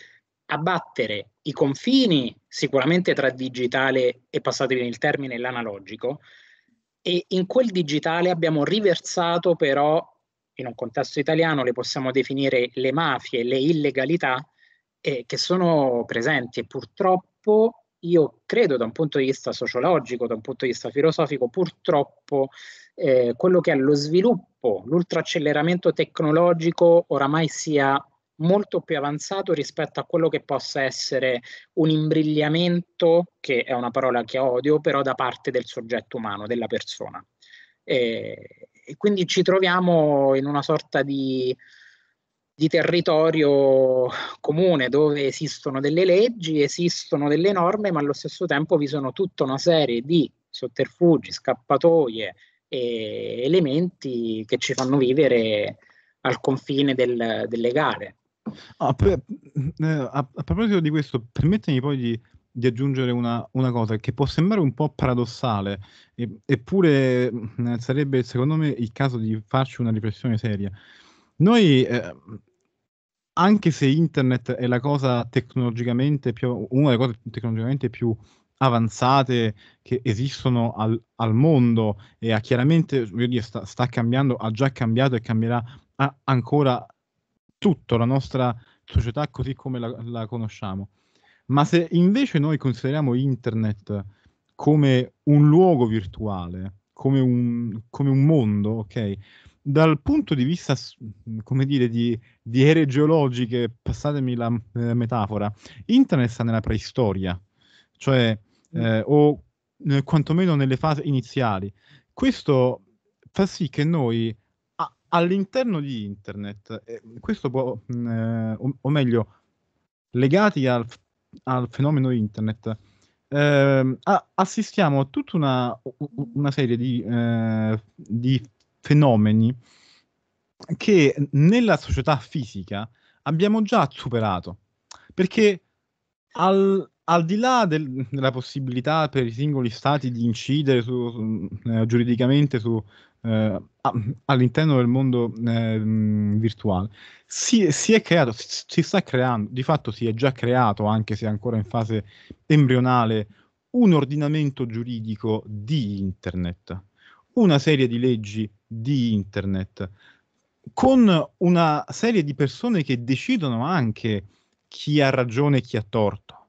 abbattere i confini sicuramente tra digitale e, passatevi il termine, l'analogico, e in quel digitale abbiamo riversato però, in un contesto italiano le possiamo definire le mafie, le illegalità che sono presenti, e purtroppo io credo, da un punto di vista sociologico, da un punto di vista filosofico, purtroppo quello che è lo sviluppo, l'ultraacceleramento tecnologico oramai sia molto più avanzato rispetto a quello che possa essere un imbrigliamento, che è una parola che odio, però da parte del soggetto umano, della persona. E quindi ci troviamo in una sorta di territorio comune dove esistono delle leggi, esistono delle norme, ma allo stesso tempo vi sono tutta una serie di sotterfugi, scappatoie e elementi che ci fanno vivere al confine del legale. A proposito di questo, permettimi poi di aggiungere una cosa che può sembrare un po' paradossale, eppure sarebbe secondo me il caso di farci una riflessione seria. Noi, anche se internet è la cosa tecnologicamente una delle cose tecnologicamente più avanzate che esistono al mondo, e ha chiaramente, voglio dire, sta cambiando, ha già cambiato e cambierà ancora tutto la nostra società così come la conosciamo. Ma se invece noi consideriamo internet come un luogo virtuale, come un mondo, ok? Dal punto di vista, come dire, di ere geologiche, passatemi la metafora, internet sta nella preistoria, cioè o quantomeno nelle fasi iniziali. Questo fa sì che noi all'interno di internet, questo può, o meglio, legati al fenomeno internet, assistiamo a tutta una serie di fenomeni che nella società fisica abbiamo già superato, perché al di là della possibilità per i singoli stati di incidere giuridicamente all'interno del mondo virtuale, si è creato, si sta creando, di fatto si è già creato, anche se ancora in fase embrionale, un ordinamento giuridico di internet, una serie di leggi di internet, con una serie di persone che decidono anche chi ha ragione e chi ha torto.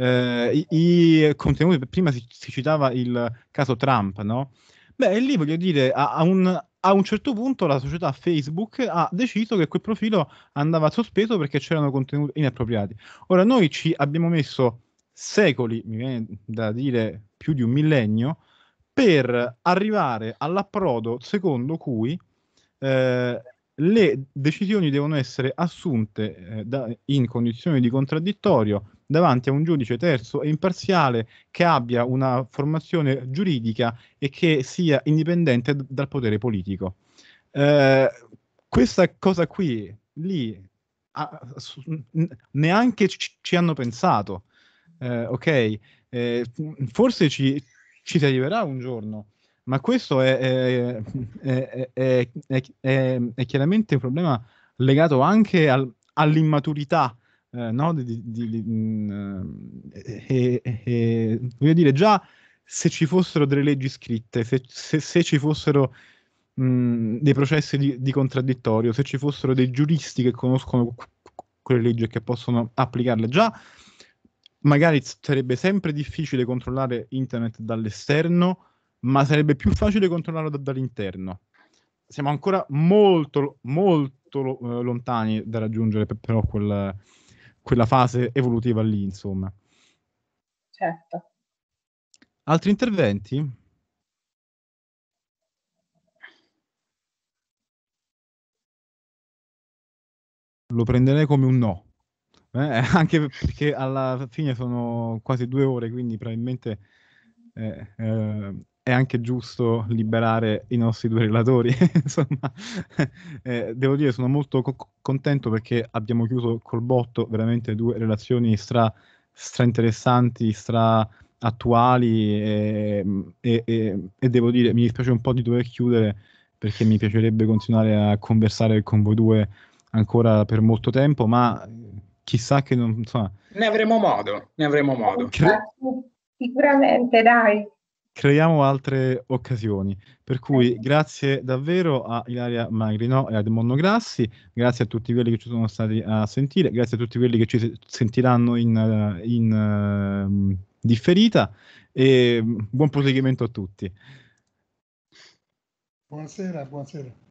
I contenuti, prima si citava il caso Trump, no? Beh, lì voglio dire, a un certo punto la società Facebook ha deciso che quel profilo andava sospeso perché c'erano contenuti inappropriati. Ora, noi ci abbiamo messo secoli, mi viene da dire più di un millennio, per arrivare all'approdo secondo cui le decisioni devono essere assunte in condizioni di contraddittorio davanti a un giudice terzo e imparziale che abbia una formazione giuridica e che sia indipendente dal potere politico. Questa cosa qui, lì, neanche ci hanno pensato. Ok, forse ci si arriverà un giorno, ma questo è chiaramente un problema legato anche all'immaturità, no? Voglio dire, già se ci fossero delle leggi scritte, se ci fossero dei processi di contraddittorio, se ci fossero dei giuristi che conoscono quelle leggi e che possono applicarle, già magari sarebbe sempre difficile controllare internet dall'esterno, ma sarebbe più facile controllarlo dall'interno. Siamo ancora molto, molto lontani da raggiungere però quella fase evolutiva lì, insomma. Certo. Altri interventi? Lo prenderei come un no. Anche perché alla fine sono quasi 2 ore, quindi probabilmente è anche giusto liberare i nostri 2 relatori. Insomma, devo dire, sono molto contento perché abbiamo chiuso col botto veramente 2 relazioni stra interessanti, stra attuali, e devo dire, mi dispiace un po' di dover chiudere perché mi piacerebbe continuare a conversare con voi 2 ancora per molto tempo, ma chissà che non, insomma, ne avremo modo. Sicuramente, dai. Creiamo altre occasioni. Per cui grazie davvero a Ilaria Malagrinò e a Edmondo Grassi, grazie a tutti quelli che ci sono stati a sentire, grazie a tutti quelli che ci sentiranno in differita, e buon proseguimento a tutti. Buonasera.